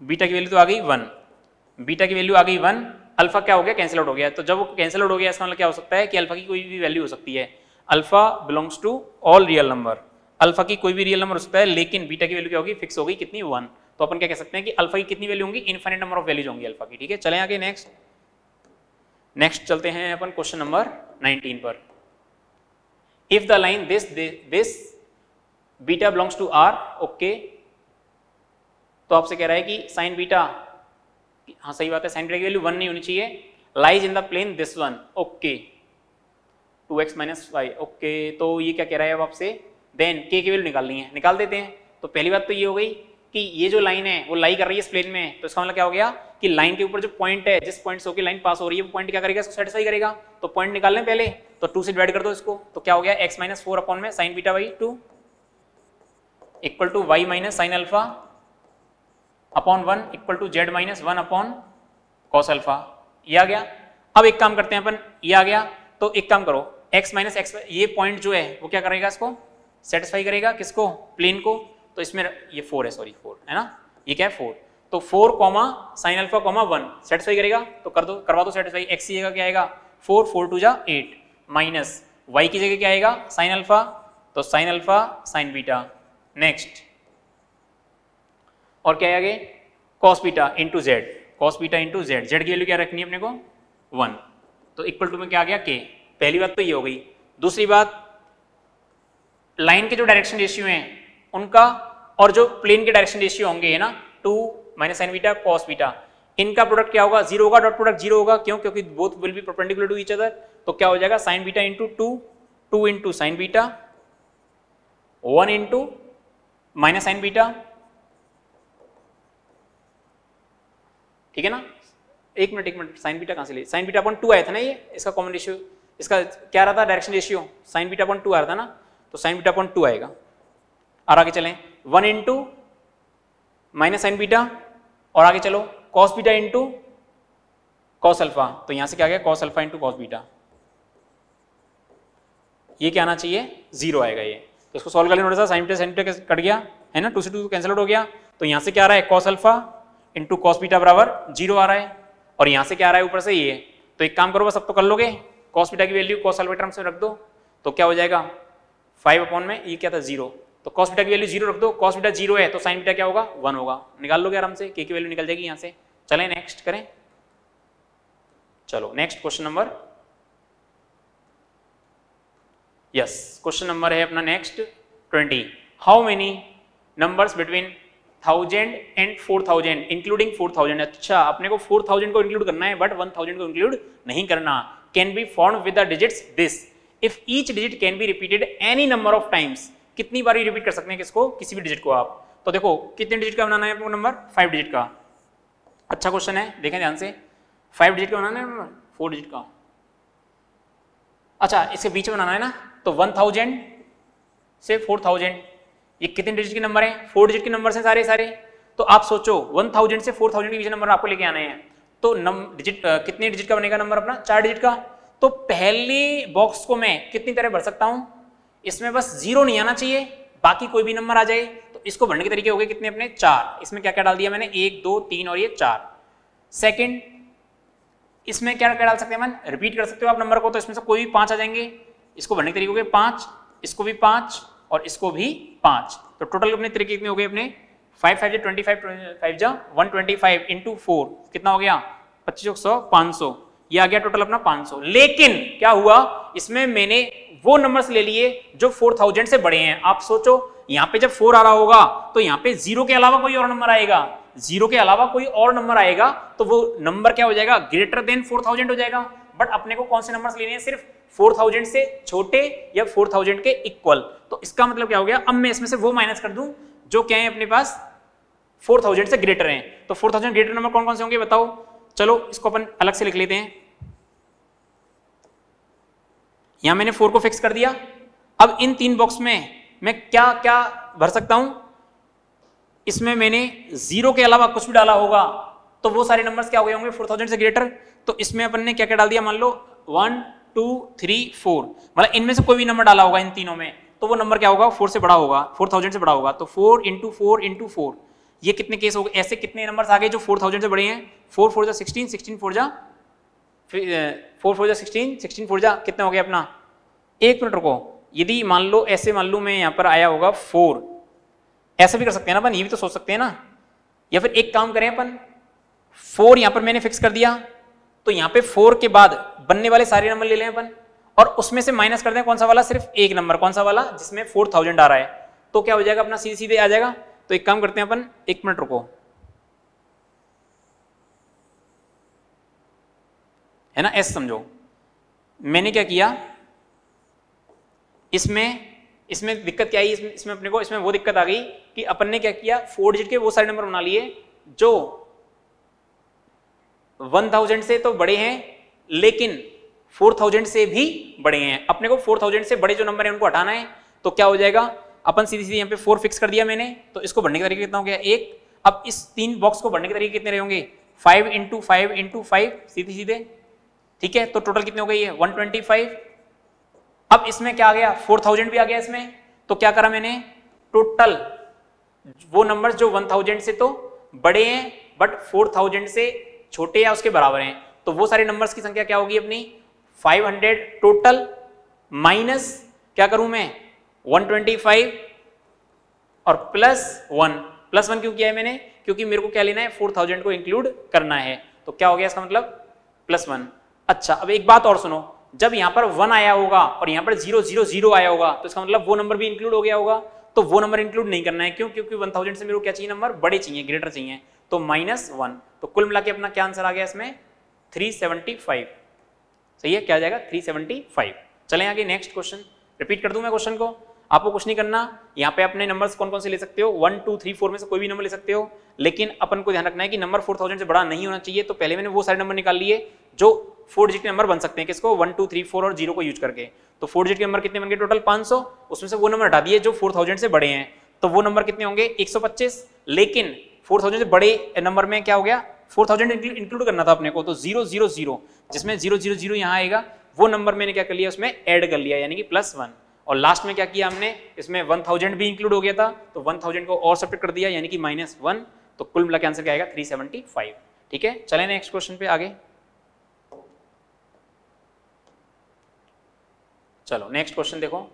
बीटा की वैल्यू तो आ गई वन, बीटा की वैल्यू आ गई वन, अल्फा क्या हो गया कैंसिल आउट हो गया। तो जब वो कैंसिल आउट हो गया इसका मतलब क्या हो सकता है कि अल्फा की कोई भी वैल्यू हो सकती है, alpha belongs to all real number, alpha की कोई भी रियल नंबर हो सकता है, लेकिन बीटा की वैल्यू क्या होगी फिक्स होगी कितनी वन। तो अपन क्या कह सकते हैं कि अल्फा की कितनी वैल्यू होंगी इन्फिनिट नंबर ऑफ वैल्यूज होंगी अल्फा की, ठीक है। चले आगे नेक्स्ट नेक्स्ट चलते हैं अपन क्वेश्चन नंबर नाइनटीन पर। If the line this this beta belongs to R, okay. तो आपसे कह रहा है कि साइन बीटा, हाँ सही बात है, साइन बीटा की वैल्यू वन नहीं होनी चाहिए, lies in the plane this one, okay two x minus y, okay. तो ये क्या कह रहा है अब आपसे देन के की वैल्यू निकालनी है, निकाल देते हैं। तो पहली बात तो ये हो गई कि ये जो लाइन है वो लाई कर रही है इस प्लेन में, तो इसका मतलब क्या हो गया कि लाइन के ऊपर जो पॉइंट है, जिस पॉइंट से होकर लाइन पास हो रही है, वो पॉइंट क्या करेगा, इसको सेटिस्फाई करेगा। तो पॉइंट निकालने पहले तो टू से डिवाइड कर दो इसको, तो क्या हो गया एक्स माइनस फोर अपॉन में sine beta by two equal to Y minus sine alpha upon one equal to Z minus one upon cos alpha. ये आ गया। अब एक काम करते हैं अपन, ये आ गया तो एक काम करो x माइनस एक्स, ये पॉइंट जो है वो क्या करेगा, इसको सेटिस्फाई करेगा, किसको, प्लेन को। तो इसमें ये फोर है, सॉरी फोर है ना, ये क्या है फोर, तो four comma sine alpha comma one satisfy करेगा, तो कर दो, करवा दो सेटिस्फाई। x की जगह क्या आएगा फोर, फोर टू जा एट, माइनस y की जगह क्या आएगा साइन अल्फा, तो sine alpha sine beta, next और क्या आगे cos beta into Z, cos beta into Z, Z की वैल्यू क्या रखनी है अपने को वन, तो इक्वल टू में क्या आ गया के। पहली बात तो ये हो गई। दूसरी बात, लाइन के जो डायरेक्शन रेशियो हैं उनका और जो प्लेन के डायरेक्शन रेशियो होंगे है ना, two minus sine beta cos beta, इनका प्रोडक्ट क्या होगा, जीरो होगा, डॉट प्रोडक्ट जीरो होगा, क्यों, क्योंकि both will be perpendicular to each other. तो क्या हो जाएगा sine beta into two, two into sine beta, one into minus sine beta, ठीक है ना। एक मिनट एक मिनट, साइन बीटा कहां से ले, साइन बीटा अपन टू आया था ना, ये इसका कॉमन रेशियो, इसका क्या रहा था डायरेक्शन रेशियो, साइन बीटा अपन टू आ रहा था ना, तो साइन बीटा अपन टू आएगा। और आगे चलें, one into minus sine beta, और आगे चलो cos beta into cos alpha, तो यहां से क्या आ गया cos alpha into cos beta, ये क्या आना चाहिए जीरो आएगा ये, तो इसको सॉल्व कर लेना था, sine beta sine beta cut गया है ना, टू से टू कैंसिल आउट हो गया, तो यहाँ से क्या आ रहा है cos alpha into cos beta बराबर जीरो आ रहा है, और यहां से क्या आ रहा है ऊपर से ये, तो एक काम करो बस अब तो कर लोगे, कॉस बीटा की वैल्यू कॉस अल्फा टर्म से रख दो, तो क्या हो जाएगा फाइव अपॉन में ये क्या था जीरो, तो कॉस बीटा की वैल्यू जीरो रख दो, कॉस बीटा जीरो है तो साइन बीटा क्या होगा वन होगा, निकाल लोगे आराम से, के की वैल्यू निकल जाएगी यहाँ से। चलें नेक्स्ट करें, चलो next question number, yes question number है अपना next twenty. How many numbers between thousand and four thousand including four thousand. अच्छा, अपने को फोर थाउजेंड को इंक्लूड करना है बट वन थाउजेंड को इंक्लूड नहीं करना। Can be form with the digits this if each digit can be repeated any number of times. कितनी बार रिपीट कर सकते हैं किसको, किसी भी डिजिट को आप। तो देखो कितने डिजिट का बनाना है आपको नंबर, फाइव डिजिट का। अच्छा क्वेश्चन है, देखें ध्यान से, फाइव डिजिट का बनाना है नंबर, फोर डिजिट का, अच्छा इसके बीच में बनाना है ना, तो वन थाउजेंड से फोर थाउजेंड ये कितने डिजिट के नंबर हैं, फोर डिजिट के नंबर हैं सारे सारे। तो आप सोचो वन थाउजेंड से फोर थाउजेंड के बीच नंबर आपको लेके आने हैं, तो डिजिट कितने डिजिट का बनेगा नंबर अपना, चार डिजिट का। तो पहले बॉक्स को मैं कितनी तरह भर सकता हूं, इसमें बस जीरो नहीं आना चाहिए, बाकी कोई भी नंबर आ जाए। तो इसको भरने के तरीके हो गए कितने अपने, चार। इसमें क्या क्या डाल दिया मैंने, एक दो तीन और ये चार। सेकेंड, इसमें क्या क्या डाल सकते हैं मन, रिपीट कर सकते हो आप नंबर को, तो इसमें से कोई भी पाँच आ जाएंगे। इसको भरने के तरीके हो गए पाँच, इसको भी पाँच और इसको भी पाँच। तो टोटल अपने तरीके कितने हो गए अपने, फाइव फाइव जा ट्वेंटी फाइव, फाइव जा one twenty five into four कितना हो गया, पच्चीस सौ, पाँच सौ, ये आ गया टोटल अपना पाँच सौ। लेकिन क्या हुआ, इसमें मैंने वो नंबर्स ले लिए जो फोर थाउजेंड से बड़े हैं। आप सोचो यहाँ पे जब फोर आ रहा होगा तो यहाँ पे जीरो के अलावा कोई और नंबर आएगा, जीरो के अलावा कोई और नंबर आएगा, तो वो नंबर क्या हो जाएगा ग्रेटर देन फोर थाउजेंड हो जाएगा। बट अपने को कौन से नंबर्स लेने हैं, सिर्फ फोर थाउजेंड से छोटे या फोर थाउजेंड के इक्वल। तो इसका मतलब क्या हो गया, अब मैं इसमें से वो माइनस कर दूं जो क्या है अपने पास फोर थाउजेंड से ग्रेटर हैं। तो फोर थाउजेंड ग्रेटर नंबर कौन कौन से होंगे बताओ। चलो इसको अपन अलग से लिख लेते हैं। यहां मैंने फोर को फिक्स कर दिया। अब इन तीन बॉक्स में मैं क्या क्या भर सकता हूं, इसमें मैंने जीरो के अलावा कुछ भी डाला होगा तो वो सारे नंबर्स क्या हो गए होंगे फोर थाउजेंड से ग्रेटर। तो इसमें अपन ने क्या क्या डाल दिया, मान लो वन टू थ्री फोर, मतलब इनमें से कोई भी नंबर डाला होगा इन तीनों में, तो वो नंबर क्या होगा फोर से बड़ा होगा, फोर थाउजेंड से बड़ा होगा। तो four into four into four, ये कितने केस हो गए, ऐसे कितने नंबर्स आ गए जो फोर थाउजेंड से बड़े हैं। फोर फोर जा सिक्सटीन, सिक्सटीन फोर जा फोर फोर जा सिक्सटीन, सिक्सटीन फोर जा कितना हो गया अपना, एक मिनट रुको, यदि मान लो ऐसे मान लो मैं यहाँ पर आया होगा फोर, ऐसा भी कर सकते हैं ना अपन, ये भी तो सोच सकते हैं ना। या फिर एक काम करें अपन, फोर यहाँ पर मैंने फिक्स कर दिया, तो यहाँ पे फोर के बाद बनने वाले सारे नंबर ले लें अपन और उसमें से माइनस कर दें कौन सा वाला, सिर्फ एक नंबर, कौन सा वाला जिसमें फोर थाउजेंड आ रहा है। तो क्या हो जाएगा अपना सीधे सीधे आ जाएगा। तो एक काम करते हैं अपन, एक मिनट रुको, है ना, ऐसे समझो मैंने क्या किया, इसमें इसमें दिक्कत क्या आई, इसमें इसमें अपने को इसमें वो दिक्कत आ गई कि अपन ने क्या किया, फोर डिजिट के वो सारे नंबर बना लिए जो वन थाउजेंड से तो बड़े हैं लेकिन फोर थाउजेंड से भी बड़े हैं। अपने को फोर थाउजेंड से बड़े जो नंबर है उनको हटाना है, तो क्या हो जाएगा, अपन सीधी सीधी यहाँ पे फोर फिक्स कर दिया मैंने, तो इसको बढ़ने के तरीके कितना हो गया, एक। अब इस तीन बॉक्स को बढ़ने के तरीके कितने रहेंगे, five into five into five सीधे सीधे, ठीक है। तो टोटल कितने हो गई है, वन ट्वेंटी फाइव। अब इसमें क्या आ गया, फोर थाउजेंड भी आ गया इसमें, तो क्या करा मैंने, टोटल वो नंबर जो वन थाउजेंड से तो बड़े हैं बट फोर थाउजेंड से छोटे या उसके बराबर हैं, तो वो सारे नंबर्स की संख्या क्या होगी अपनी, फाइव हंड्रेड टोटल माइनस क्या करूं मैं, वन ट्वेंटी फाइव और प्लस वन। प्लस वन क्यों किया है मैंने, क्योंकि मेरे को क्या लेना है, फोर थाउजेंड को इंक्लूड करना है, तो क्या हो गया इसका मतलब प्लस वन। अच्छा, अब एक बात और सुनो, जब यहाँ पर वन आया होगा और यहाँ पर जीरो जीरो जीरो आया होगा तो इसका मतलब वो नंबर भी इंक्लूड हो गया होगा, तो वो नंबर इंक्लूड नहीं करना है। क्यों, क्योंकि वन थाउजेंड से मेरे को क्या चाहिए, नंबर बड़े चाहिए, ग्रेटर चाहिए, तो माइनस वन। तो कुल मिला के अपना क्या आंसर आ गया इसमें, थ्री सेवेंटी फाइव। सही है, क्या आ जाएगा, थ्री सेवेंटी फाइव। चलें आगे नेक्स्ट क्वेश्चन, रिपीट कर दूं मैं क्वेश्चन को, आपको कुछ नहीं करना। यहाँ पे अपने नंबर्स कौन कौन से ले सकते हो, वन टू थ्री फोर में से कोई भी नंबर ले सकते हो, लेकिन अपन को ध्यान रखना है कि नंबर फोर थाउजेंड से बड़ा नहीं होना चाहिए। तो पहले मैंने वो सारे नंबर निकाल लिए जो फोर डिजिट के नंबर बन सकते हैं, किसको, वन टू थ्री फोर और जीरो को यूज करके। तो फोर डिजिट के नंबर कितने बन गए टोटल, पाँच सौ। उसमें से वो नंबर हटा दिए जो फोर थाउजेंड से बड़े हैं, तो वो नंबर कितने होंगे, एक सौ पच्चीस। लेकिन फोर थाउजेंड से बड़े नंबर में क्या हो गया, फोर थाउजेंड इंक्लूड करना था अपने को, तो जीरो जीरो जीरो, जिसमें जीरो जीरो जीरो यहाँ आएगा वो नंबर मैंने क्या कर लिया, उसमें ऐड कर लिया, यानी कि प्लस वन। और लास्ट में क्या किया हमने, इसमें वन थाउजेंड भी इंक्लूड हो गया था, तो वन थाउजेंड को और सब्ट्रैक्ट कर दिया, यानी कि माइनस वन। तो कुल मिला के आंसर क्या आएगा, थ्री सेवेंटी फाइव। ठीक है, चले नेक्स्ट क्वेश्चन पे आगे। चलो नेक्स्ट क्वेश्चन देखो,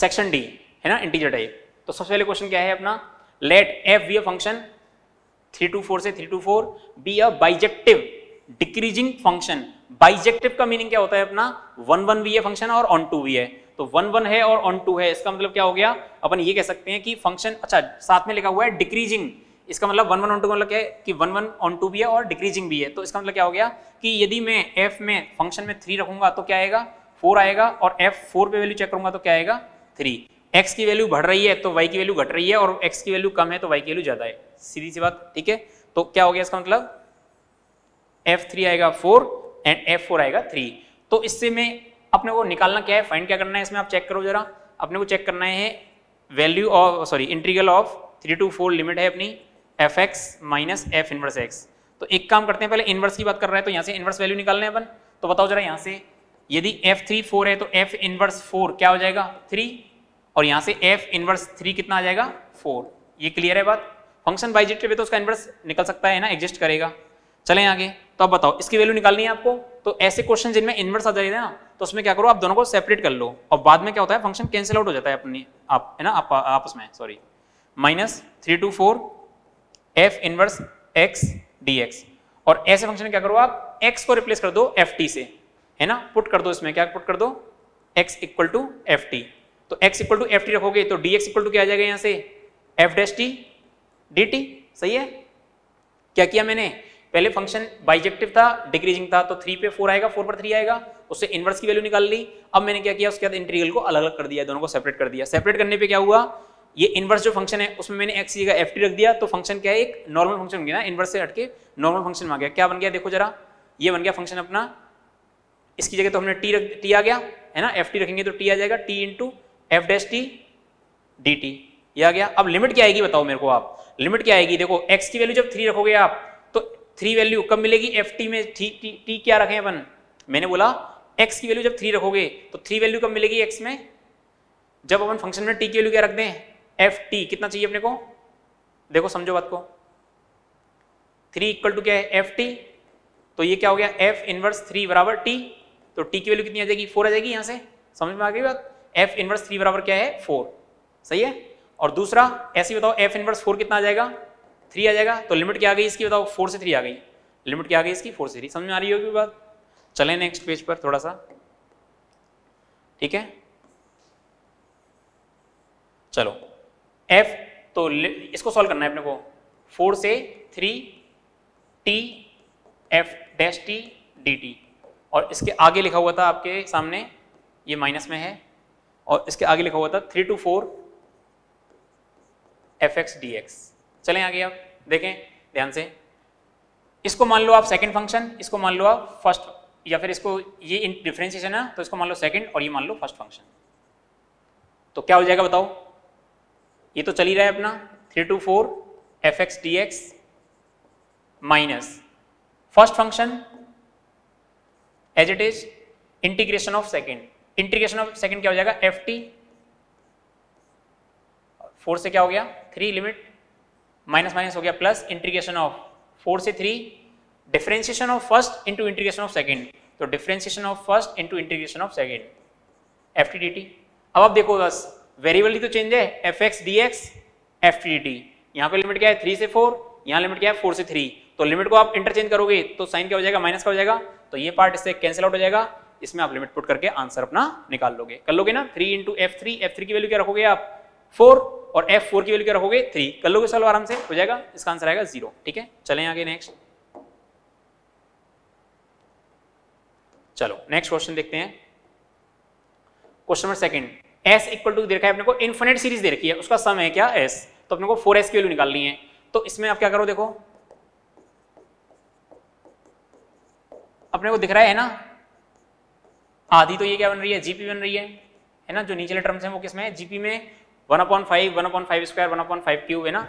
सेक्शन डी है ना, इंटीजर टाइप। तो सबसे पहले क्वेश्चन क्या है अपना, let F be a function three two four से three two four be a bijective decreasing function. Bijective का मीनिंग क्या होता है अपना, वन वन भी है फंक्शन और ऑन टू भी है, तो वन वन है और ऑन टू है, इसका मतलब क्या हो गया, अपन ये कह सकते हैं कि फंक्शन, अच्छा साथ में लिखा हुआ है डिक्रीजिंग, इसका मतलब वन वन ऑन टू का मतलब क्या है कि वन वन ऑन टू भी है और डिक्रीजिंग भी है। तो इसका मतलब क्या हो गया कि यदि मैं f में फंक्शन में थ्री रखूंगा तो क्या आएगा, फोर आएगा, और f फोर पे वैल्यू चेक करूंगा तो क्या आएगा, थ्री। x की वैल्यू बढ़ रही है तो y की वैल्यू घट रही है, और x की वैल्यू कम है तो y की वैल्यू ज्यादा है, सीधी सी बात। ठीक है, तो क्या हो गया इसका मतलब एफ थ्री आएगा फोर एंड एफ फोर आएगा थ्री। तो इससे मैं अपने को निकालना क्या है, फाइंड क्या करना है इसमें, आप चेक करो जरा, अपने को चेक करना है value of sorry integral of three two four limit है अपनी f x minus f inverse x. तो एक काम करते हैं, पहले इनवर्स की बात कर रहे हैं तो यहाँ से इनवर्स वैल्यू निकालने हैं अपन। तो बताओ जरा यहाँ से, यदि एफ थ्री फोर है तो एफ इनवर्स फोर क्या हो जाएगा, थ्री, और यहाँ से एफ इनवर्स थ्री कितना आ जाएगा, फोर। ये क्लियर है बात, फंक्शन बाइजेक्टिव है तो उसका इनवर्स निकल सकता है ना, एग्जिस्ट करेगा। चलें आगे, तो आप बताओ इसकी वैल्यू निकालनी है आपको। तो ऐसे क्वेश्चन जिनमें इनवर्स आ जाएगा ना, तो उसमें क्या करो, आप दोनों को सेपरेट कर लो, और बाद में क्या होता है, फंक्शन कैंसिल आउट हो जाता है अपनी आप है ना आपस में, sorry, minus three two four f inverse x dx। और ऐसे फंक्शन में क्या करो आप, x को रिप्लेस कर दो ft से, है ना, पुट कर दो इसमें, क्या पुट कर दो, x इक्वल टू ft। तो x इक्वल टू ft रखोगे तो dx इक्वल टू क्या आ जाएगा, यहाँ से f डैश t dt। सही है, क्या किया मैंने, पहले फंक्शन बाइजेक्टिव था, डिक्रीजिंग था, तो थ्री पे फोर आएगा, फोर पर थ्री आएगा, उससे इनवर्स की वैल्यू निकाल ली। अब मैंने क्या किया, उसके बाद इंटीग्रल को अलग अलग कर दिया, दोनों को सेपरेट कर दिया। सेपरेट करने पे क्या हुआ, ये इनवर्स जो फंक्शन है उसमें मैंने x की जगह ft रख दिया, तो फंक्शन क्या है, एक नॉर्मल फंक्शन बन गया ना, इनवर्स से हटके नॉर्मल फंक्शन में आ गया। क्या बन गया देखो जरा, ये बन गया फंक्शन अपना, इसकी जगह तो हमने t रख, t आ गया है ना, ft रखेंगे तो t आ जाएगा, t into f dash t D t, ये आ गया। अब लिमिट क्या आएगी बताओ मेरे को आप, लिमिट क्या आएगी, देखो x की वैल्यू जब थ्री रखोगे आप तो थ्री वैल्यू कब मिलेगी, ft में t क्या रखें अपन, मैंने बोला x की वैल्यू जब थ्री रखोगे तो थ्री वैल्यू कब मिलेगी x में, जब अपन फंक्शन में t की वैल्यू क्या रख दें, एफ टी कितना चाहिए अपने को, देखो समझो बात को, थ्री इक्वल टू क्या है, एफ टी। तो ये क्या हो गया, एफ इनवर्स थ्री बराबर टी, तो टी की वैल्यू कितनी आ जाएगी, फोर आ जाएगी। यहाँ से समझ में आ गई बात, एफ इनवर्स थ्री बराबर क्या है, फोर। सही है, और दूसरा ऐसे बताओ, एफ इनवर्स फोर कितना आ जाएगा, थ्री आ जाएगा। तो लिमिट क्या आ गई इसकी बताओ, फोर से थ्री आ गई, लिमिट क्या आ गई इसकी, फोर से थ्री। समझ में आ रही होगी बात। चले नेक्स्ट पेज पर थोड़ा सा, ठीक है। चलो f, तो इसको सॉल्व करना है अपने को, फोर से three t f dash t dt, और इसके आगे लिखा हुआ था आपके सामने, ये माइनस में है, और इसके आगे लिखा हुआ था three two four f x dx। चलें आगे, आप देखें ध्यान से, इसको मान लो आप सेकंड फंक्शन, इसको मान लो आप फर्स्ट, या फिर इसको ये डिफरेंशिएशन है तो इसको मान लो सेकंड और ये मान लो फर्स्ट फंक्शन। तो क्या हो जाएगा बताओ, ये तो चल ही रहा है अपना three two four f x D x minus first function as it is integration of second. Integration of second क्या हो जाएगा, एफ टी फोर से क्या हो गया थ्री, लिमिट माइनस माइनस हो गया प्लस, इंटीग्रेशन ऑफ फोर से three, differentiation of first into integration of second, तो differentiation of first into integration of second F T D T. अब आप देखो बस वेरिएबल ही तो चेंज है, F x D x F T D T, यहाँ पे लिमिट क्या है थ्री से फोर, यहाँ लिमिट क्या है फोर से थ्री, तो लिमिट को आप इंटरचेंज करोगे तो साइन क्या हो जाएगा माइनस का हो जाएगा, तो ये पार्ट इससे कैंसिल आउट हो जाएगा, इसमें आप लिमिट पुट करके आंसर अपना निकाल लोगे, कर लोगे ना। Three into F three, f three की वैल्यू क्या रखोगे आप फोर और एफ फोर की वैल्यू क्या रखोगे थ्री, कर लोगे सॉल्व आराम से हो जाएगा, इसका आंसर आएगा जीरो। ठीक है चलें आगे नेक्स्ट, चलो नेक्स्ट क्वेश्चन देखते हैं। Question number second, s equal to दे रखा है अपने को, इनफिनिट सीरीज दे रखी है, उसका सम है क्या s, तो अपने को फोर एस की वैल्यू निकालनी है। तो इसमें आप क्या करो, देखो अपने को दिख रहा है ना आधी, तो ये क्या बन रही है जीपी बन रही है है ना, जो नीचे टर्म्स है वो किसमें है जीपी में, one upon five, one upon five square, one upon five cube है ना।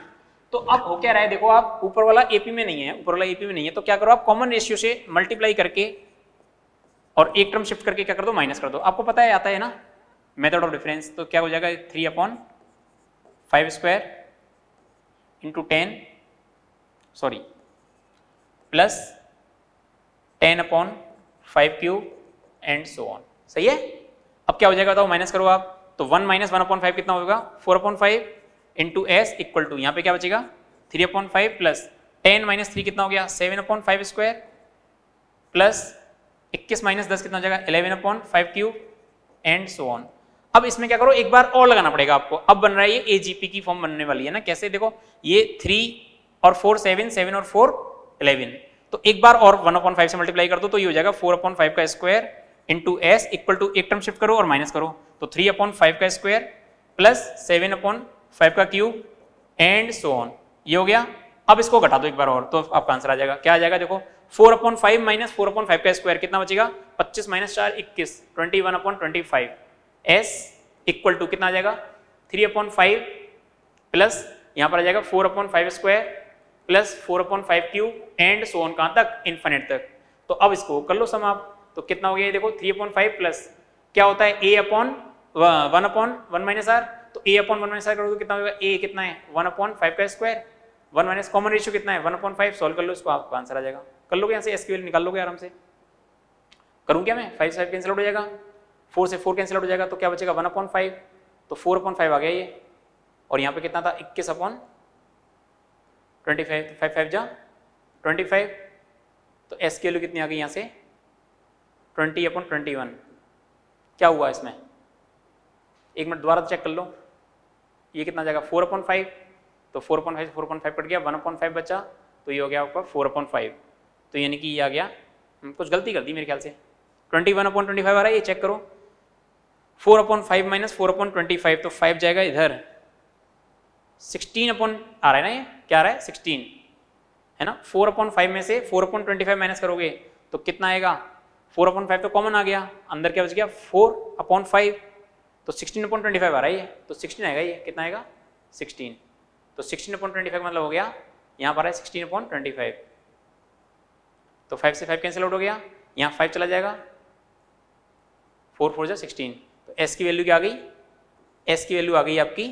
तो अब हो क्या रहा है देखो, आप ऊपर वाला एपी में नहीं है, ऊपर वाला एपी में नहीं है, तो क्या करो आप कॉमन रेशियो से मल्टीप्लाई करके और एक टर्म शिफ्ट करके क्या कर दो माइनस कर दो, आपको पता है आता है ना मेथड ऑफ डिफरेंस। तो क्या हो जाएगा three upon five square into ten sorry plus ten upon five cube and so on, सही है। अब क्या हो जाएगा बताओ, माइनस करो आप, तो one minus one upon five कितना होगा four upon five into S equal to, यहाँ पे क्या बचेगा three upon five plus ten minus three कितना हो गया seven upon five square plus इक्कीस माइनस दस कितना हो जाएगा eleven upon five cube and so on. अब इसमें क्या करो एक बार और लगाना पड़ेगा आपको, अब बन रहा है ये ए जी पी की फॉर्म बनने वाली है ना, कैसे देखो ये थ्री और फोर सेवन, सेवन और फोर इलेवन, तो एक बार और वन अपॉन फाइव से मल्टीप्लाई कर दो तो ये हो जाएगा फोर अपॉन फाइव का square into S equal to एक टर्म शिफ्ट करो और माइनस करो, तो थ्री अपॉन फाइव का square plus seven upon five का क्यूब एंड सो ऑन, ये हो गया। अब इसको घटा दो एक बार और तो आपका आंसर आ जाएगा, क्या आ जाएगा देखो four upon five minus four upon five का स्क्वायर कितना बचेगा पच्चीस माइनस चार इक्कीस, twenty one upon twenty five s equal to कितना आ जाएगा थ्री अपॉन फाइव प्लस यहाँ पर आ जाएगा four upon five square plus four upon five cube and so on, कहाँ तक इन्फिनिट तक। तो अब इसको कर लो सम आप, तो कितना हो गया देखो थ्री अपॉन फाइव प्लस क्या होता है a upon one upon one minus are, तो a upon one minus are करोगे कितना होगा a कितना है वन अपॉन फाइव का square, one minus common ratio कितना है वन अपॉन फाइव, सॉल्व कर लो इसको आपका आंसर आ जाएगा, कर लोगे यहाँ से s की वैल्यू निकाल लोगे आराम से। करूँ क्या मैं फाइव से फाइव कैंसिल आउट हो जाएगा, फोर से फोर कैंसिल आउट हो जाएगा, तो क्या बचेगा वन अपॉन फाइव, तो फोर अपॉन फाइव आ गया ये, और यहाँ पे कितना था इक्कीस upon twenty five, five five जा ट्वेंटी फाइव, तो s की वैल्यू कितनी आ गई यहाँ से ट्वेंटी अपॉन ट्वेंटी वन। क्या हुआ इसमें एक मिनट दोबारा चेक कर लो, ये कितना जाएगा फोर अपॉन फाइव, तो फोर अपॉन फाइव से फोर अपॉन फाइव कट गया वन अपॉन फाइव बचा, तो ये हो गया आपका फोर अपॉन फाइव, तो यानी कि ये आ गया, कुछ गलती कर दी मेरे ख्याल से, twenty one upon twenty five आ रहा है ये चेक करो, four upon five minus four upon twenty five तो फाइव जाएगा इधर, सिक्सटीन अपॉन आ रहा है ना, ये क्या आ रहा है सिक्सटीन है ना, फोर अपॉन फाइव में से four upon twenty five minus करोगे तो कितना आएगा फोर अपॉन फाइव तो कॉमन आ गया, अंदर क्या बच गया फोर अपॉन फाइव, तो सिक्सटीन अपॉन ट्वेंटी फाइव आ रहा है ये, तो सिक्सटीन आएगा ये कितना आएगा सिक्सटीन, तो सिक्सटीन अपॉन ट्वेंटी फाइव मतलब हो गया यहाँ पर है सिक्सटीन अपॉन ट्वेंटी फाइव, तो फाइव से फाइव कैंसिल आउट हो गया, यहाँ फाइव चला जाएगा, फोर फोर जा सिक्सटीन, तो एस की वैल्यू क्या आ गई, एस की वैल्यू आ गई आपकी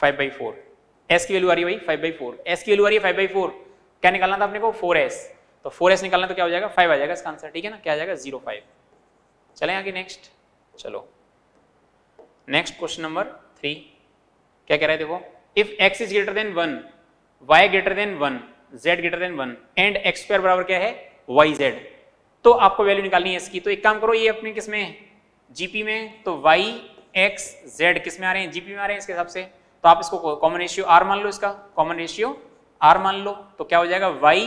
फाइव बाई फोर, एस की वैल्यू आ रही है भाई फाइव बाई फोर, एस की वैल्यू आ रही है फाइव बाई फोर, क्या निकालना था अपने को फोर एस, तो फोर एस निकालना तो क्या हो जाएगा फाइव आ जाएगा इसका आंसर, ठीक है ना, क्या आ जाएगा जीरो फाइव। चलें आगे नेक्स्ट, चलो नेक्स्ट क्वेश्चन नंबर थ्री क्या कह रहा है देखो, if x is greater than one, y greater than one, z greater than one and x square बराबर क्या है yz, तो आपको वैल्यू निकालनी है इसकी, तो एक काम करो ये अपने किसमें जीपी में, तो y x z किसमें आ रहे हैं जीपी में आ रहे हैं इसके हिसाब से, तो आप इसको कॉमन रेशियो r मान लो, इसका कॉमन रेशियो r मान लो, तो क्या हो जाएगा y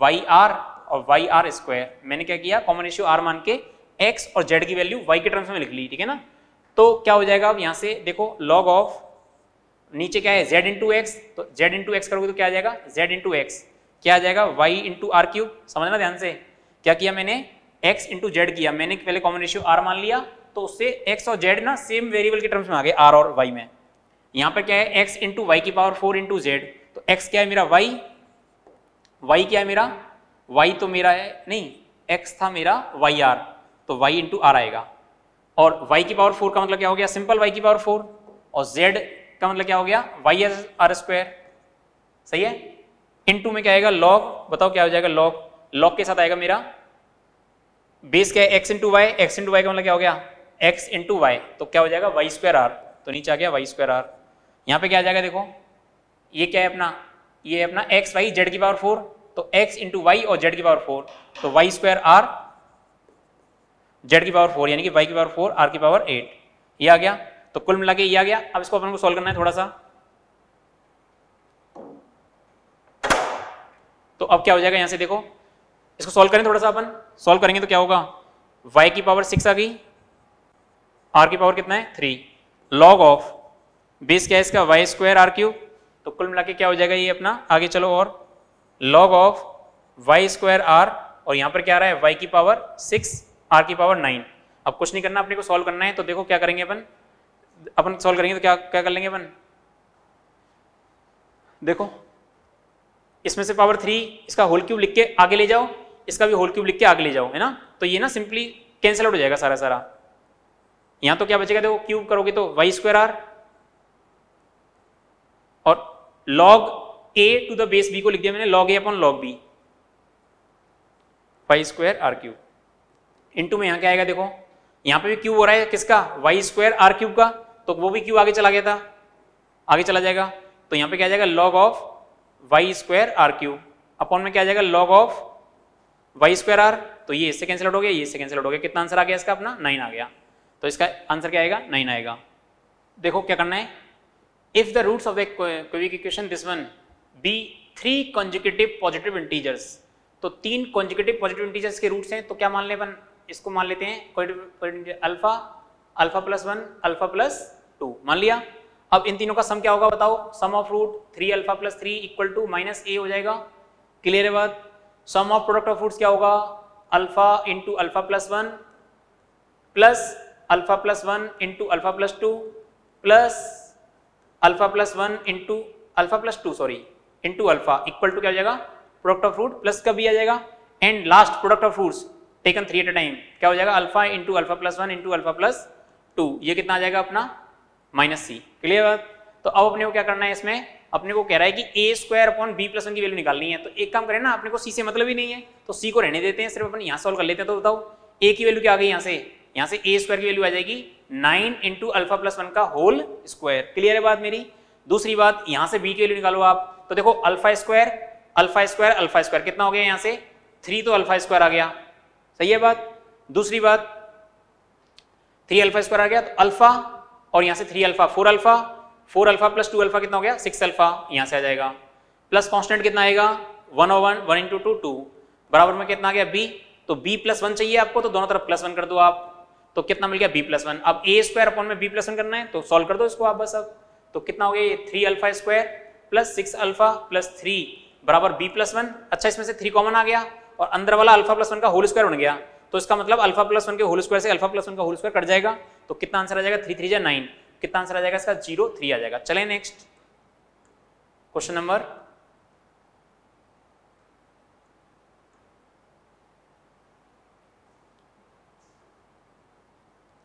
वाई आर और वाई आर स्क्वायर, मैंने क्या किया कॉमन रेशियो आर मान के एक्स और जेड की वैल्यू वाई के टर्म्स में लिख ली, ठीक है ना। तो क्या हो जाएगा अब यहाँ से देखो लॉग ऑफ नीचे क्या है z इंटू एक्स, तो z इंटू एक्स करोगे तो क्या आ जाएगा z इंटू एक्स, क्या आ जाएगा y इंटू आर क्यूब। समझना ध्यान से, क्या किया मैंने x इंटू जेड किया, मैंने पहले कॉमन रेशियो r मान लिया तो उससे x और z ना सेम वेरिएबल के टर्म्स में आ गए r और y में। यहाँ पर क्या है x इंटू वाई की पावर फोर इंटू जेड, तो x क्या है मेरा y, y क्या है मेरा y, तो मेरा है नहीं x था मेरा वाई आर, तो y इंटू आर आएगा। और y की पावर फोर का मतलब क्या हो गया सिंपल y की पावर फोर, और z का मतलब क्या हो गया वाई एस आर स्क्वायर, सही है। इनटू में क्या आएगा लॉग, बताओ क्या हो जाएगा लॉग, लॉग के साथ आएगा मेरा बेस क्या है x into Y, x into Y का मतलब क्या हो गया एक्स इंटू वाई, तो क्या हो जाएगा वाई स्क्वायर आर, तो नीचे आ गया वाई स्क्वायर आर। यहाँ पे क्या आ जाएगा देखो ये क्या है अपना, ये अपना एक्स वाई जेड की पावर फोर, तो एक्स इंटू वाई और जेड की पावर फोर, तो वाई स्क्वायर आर जेड की पावर फोर यानी कि वाई की पावर फोर आर की पावर एट, ये आ गया। तो कुल मिला के ये आ गया। अब इसको अपन को सॉल्व करना है थोड़ा सा, तो अब क्या हो जाएगा यहां से देखो इसको सॉल्व करें थोड़ा सा, अपन सॉल्व करेंगे तो क्या होगा y की पावर सिक्स आ गई, r की पावर कितना है थ्री, लॉग ऑफ बेस क्या है इसका वाई स्क्वायर आर क्यूब, तो कुल मिला के क्या हो जाएगा ये अपना आगे चलो और log of Y square are, और यहां पर क्या आ रहा है y की पावर सिक्स आर की पावर नाइन। अब कुछ नहीं करना अपने को, सॉल्व करना है, तो देखो क्या करेंगे अपन, अपन सॉल्व करेंगे तो क्या क्या कर लेंगे अपन, देखो इसमें से पावर थ्री इसका होल क्यूब लिख के आगे ले जाओ, इसका भी होल क्यूब लिख के आगे ले जाओ, है ना, तो ये ना सिंपली कैंसिल आउट हो जाएगा सारा सारा। यहां तो क्या बचेगा देखो क्यूब करोगे तो वाई स्क्वायर आर, और log A to the base B को लिख दिया मैंने log A upon log B Y square are cube. Into में यहां क्या आएगा देखो यहाँ पे भी क्यूब हो रहा है किसका वाई स्क्वायर आर क्यूब का, तो वो भी क्यूब आगे चला गया था, आगे चला जाएगा, तो यहाँ पे क्या आ जाएगा log of Y square are cube upon में क्या आ जाएगा log of Y square are, तो ये इससे कैंसिल आउट हो गया, ये इससे कैंसिल आउट हो गया, कितना आंसर आ गया इसका अपना नाइन आ गया। तो इसका आंसर क्या आएगा नाइन आएगा। देखो क्या करना है, if the roots of the cubic equation this one be three consecutive positive integers, तो तीन कंसेक्यूटिव पॉजिटिव इंटीजर्स के रूट्स हैं, तो क्या मान लें अपन इसको मान लेते हैं alpha, alpha plus one, alpha plus two मान लिया। अब इन तीनों का सम क्या होगा बताओ, sum of root three alpha plus three equal to minus ए हो जाएगा, क्लियर है बात। Sum of product of roots क्या होगा alpha into alpha plus one plus alpha plus one into alpha plus two plus alpha plus one into alpha plus two sorry into alpha equal to क्या हो जाएगा product of root plus का भी आ जाएगा, and last product of roots taken three at a time क्या हो जाएगा alpha into alpha plus one into alpha plus two, ये कितना आ जाएगा अपना माइनस सी, क्लियर बात। तो अब अपने को क्या करना है इसमें, अपने को कह रहा है कि ए square upon B plus one की वैल्यू निकालनी है, तो एक काम करें ना अपने को सी से मतलब ही नहीं है तो सी को रहने देते हैं, सिर्फ अपन यहाँ सॉल्व कर लेते हैं। तो बताओ ए की वैल्यू क्या आ गई यहाँ से, यहाँ से ए स्क्वायर की वैल्यू आ जाएगी nine into alpha plus one का होल स्क्वायर, क्लियर है बात मेरी। दूसरी बात यहाँ से बी की वैल्यू निकालो आप, तो देखो alpha square alpha square alpha square कितना हो गया यहाँ से थ्री, तो अल्फा स्क्वायर आ गया, सही है बात। दूसरी बात थ्री अल्फा स्क्वायर आ गया तो अल्फा, और यहाँ से three alpha four alpha, four alpha plus two alpha कितना हो गया सिक्स अल्फा, यहाँ से आ जाएगा प्लस कांस्टेंट कितना आएगा one o one, one into two two बराबर में कितना आ गया बी, तो बी प्लस वन चाहिए आपको तो दोनों तरफ प्लस वन कर दो आप, तो कितना मिल गया बी प्लस वन। अब ए स्क्वायर अपॉन में बी प्लस वन करना है तो सॉल्व कर दो इसको आप बस, अब तो कितना हो गया ये three alpha square plus six alpha plus three बराबर बी प्लस वन। अच्छा इसमें से थ्री कॉमन आ गया और अंदर वाला अल्फा प्लस वन का होल स्क्वायर बन गया, तो इसका मतलब अल्फा प्लस वन के होल स्क्वायर से अल्फा प्लस वन का होल स्क्वायर कट जाएगा, तो कितना आंसर आ जाएगा थ्री थ्री जा नाइन, कितना आंसर आ जाएगा इसका जीरो थ्री आ जाएगा। चले नेक्स्ट क्वेश्चन नंबर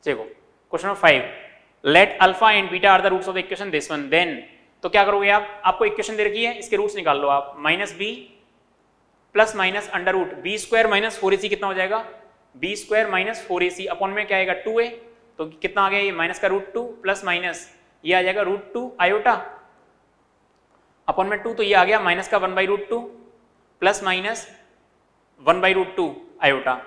देखो question number five, let alpha and beta are the roots of the equation this one, then तो क्या करोगे आप, आपको इक्वेशन दे रखी है इसके रूट्स निकाल लो आप, minus B plus minus under root B square minus four a c कितना हो जाएगा b square minus four a c upon में क्या आएगा टू ए, तो कितना आ गया ये माइनस का रूट टू प्लस माइनस ये आ जाएगा रूट टू आयोटा अपॉन में टू, तो ये आ गया माइनस का one by root two plus minus one by root two iota,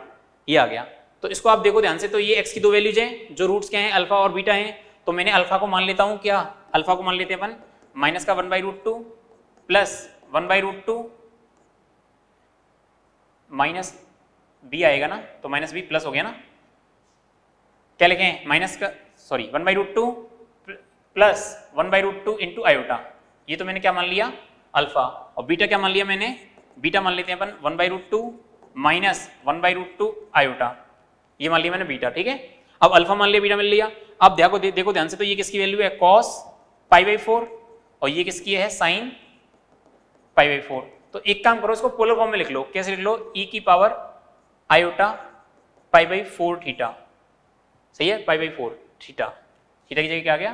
ये आ गया। तो इसको आप देखो ध्यान से, तो ये एक्स की दो वैल्यूज हैं जो रूट्स क्या हैं अल्फा और बीटा हैं, तो मैंने अल्फा को मान लेता हूँ, क्या अल्फा को मान लेते हैं अपन माइनस का one by root two plus one by root two minus B आएगा ना, तो माइनस बी प्लस हो गया ना, क्या लिखें माइनस का sorry one by root two plus one by root two into iota, ये तो मैंने क्या मान लिया अल्फा, और बीटा क्या मान लिया मैंने, बीटा मान लेते हैं अपन one by root two minus one by root two iota, ये मान लिया मैंने बीटा। ठीक है, अब अल्फा मान लिया, बीटा मान लिया। अब देखो दे, देखो ध्यान से, तो ये किसकी वैल्यू है कॉस पाई बाई फोर, और ये किसकी है साइन पाई बाई फोर। तो एक काम करो, इसको पोलर फॉर्म में लिख लो। कैसे लिख लो, ई की power iota pi by four theta, सही है, pi by four theta, theta की जगह क्या आ गया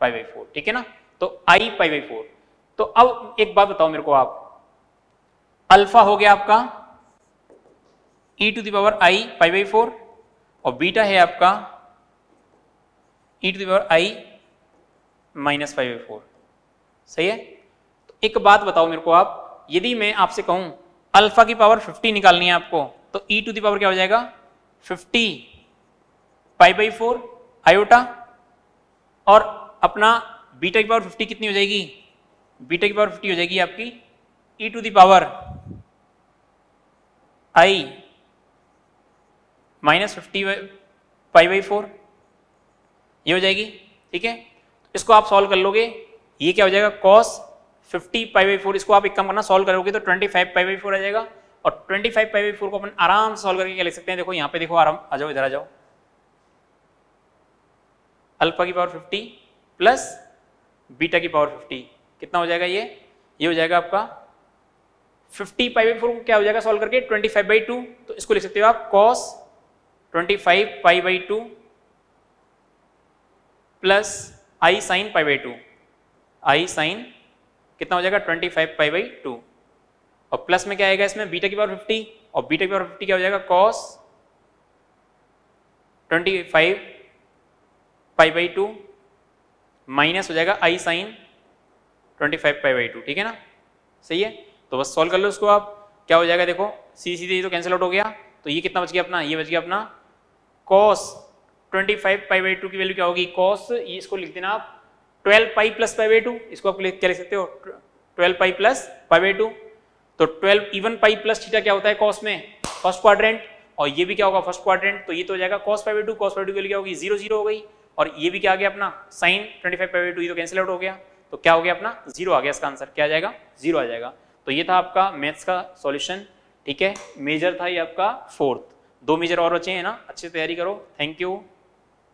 पाई बाई फोर। ठीक है ना, तो आई पाई बाई फोर। तो अब एक बात बताओ मेरे को आप, अल्फा हो गया आपका ई to the power I pi by four, और बीटा है आपका ई to the power I minus pi by four, सही है। तो एक बात बताओ मेरे को आप, यदि मैं आपसे कहूं अल्फा की पावर फिफ्टी निकालनी है आपको, तो ई टू द पावर क्या हो जाएगा fifty pi by four iota, और अपना बीटा की पावर फिफ्टी कितनी हो जाएगी, बीटा की पावर फिफ्टी हो जाएगी आपकी ई to the power I minus fifty pi by four, ये हो जाएगी। ठीक है, इसको आप सॉल्व कर लोगे, ये क्या हो जाएगा cos fifty pi by four. इसको आप एक काम करना, सॉल्व करोगे तो twenty five pi by four आ जाएगा, और twenty five pi by four को अपन आराम से सॉल्व करके क्या लिख सकते हैं, देखो यहाँ पे देखो आराम, आ जाओ इधर आ जाओ, अल्फा की पावर फिफ्टी प्लस बीटा की पावर फिफ्टी, कितना हो जाएगा ये, ये हो जाएगा आपका फिफ्टी पाई बाई फोर को क्या हो जाएगा सॉल्व करके ट्वेंटी फाइव बाई टू, तो इसको लिख सकते हो आप cos twenty five pi by two plus I sine pi by two, i sine कितना हो जाएगा twenty five pi by two, और प्लस में क्या आएगा इसमें बीटा की पावर फिफ्टी, और बीटा की पावर फिफ्टी क्या हो जाएगा cos twenty five pi by two minus हो जाएगा i sine twenty five pi by two. ठीक है ना, सही है, तो बस सॉल्व कर लो उसको आप, क्या हो जाएगा देखो सी सीधे ये तो कैंसिल आउट हो गया, तो ये कितना बच गया अपना, ये बच गया अपना cos twenty five pi by two की वैल्यू क्या होगी कॉस, ये इसको लिख देना आप twelve pi plus pi by two, इसको आप क्या लिख सकते हो twelve pi plus pi by two, तो twelve even pi plus theta क्या होता है कॉस में फर्स्ट क्वाड्रेंट, और ये भी क्या होगा फर्स्ट क्वाड्रेंट, तो ये तो हो जाएगा cos pi by two, cos pi by two की क्या होगी जीरो जीरो हो गई, और ये भी क्या आ गया अपना sine twenty five pi by two, ये तो कैंसिल आउट हो गया, तो क्या हो गया अपना जीरो आ गया, इसका आंसर क्या आ जाएगा जीरो आ जाएगा। तो ये था आपका मैथ्स का सॉल्यूशन। ठीक है, मेजर था ये आपका फोर्थ, दो मेजर और बचे हैं ना, अच्छे से तैयारी करो। Thank you.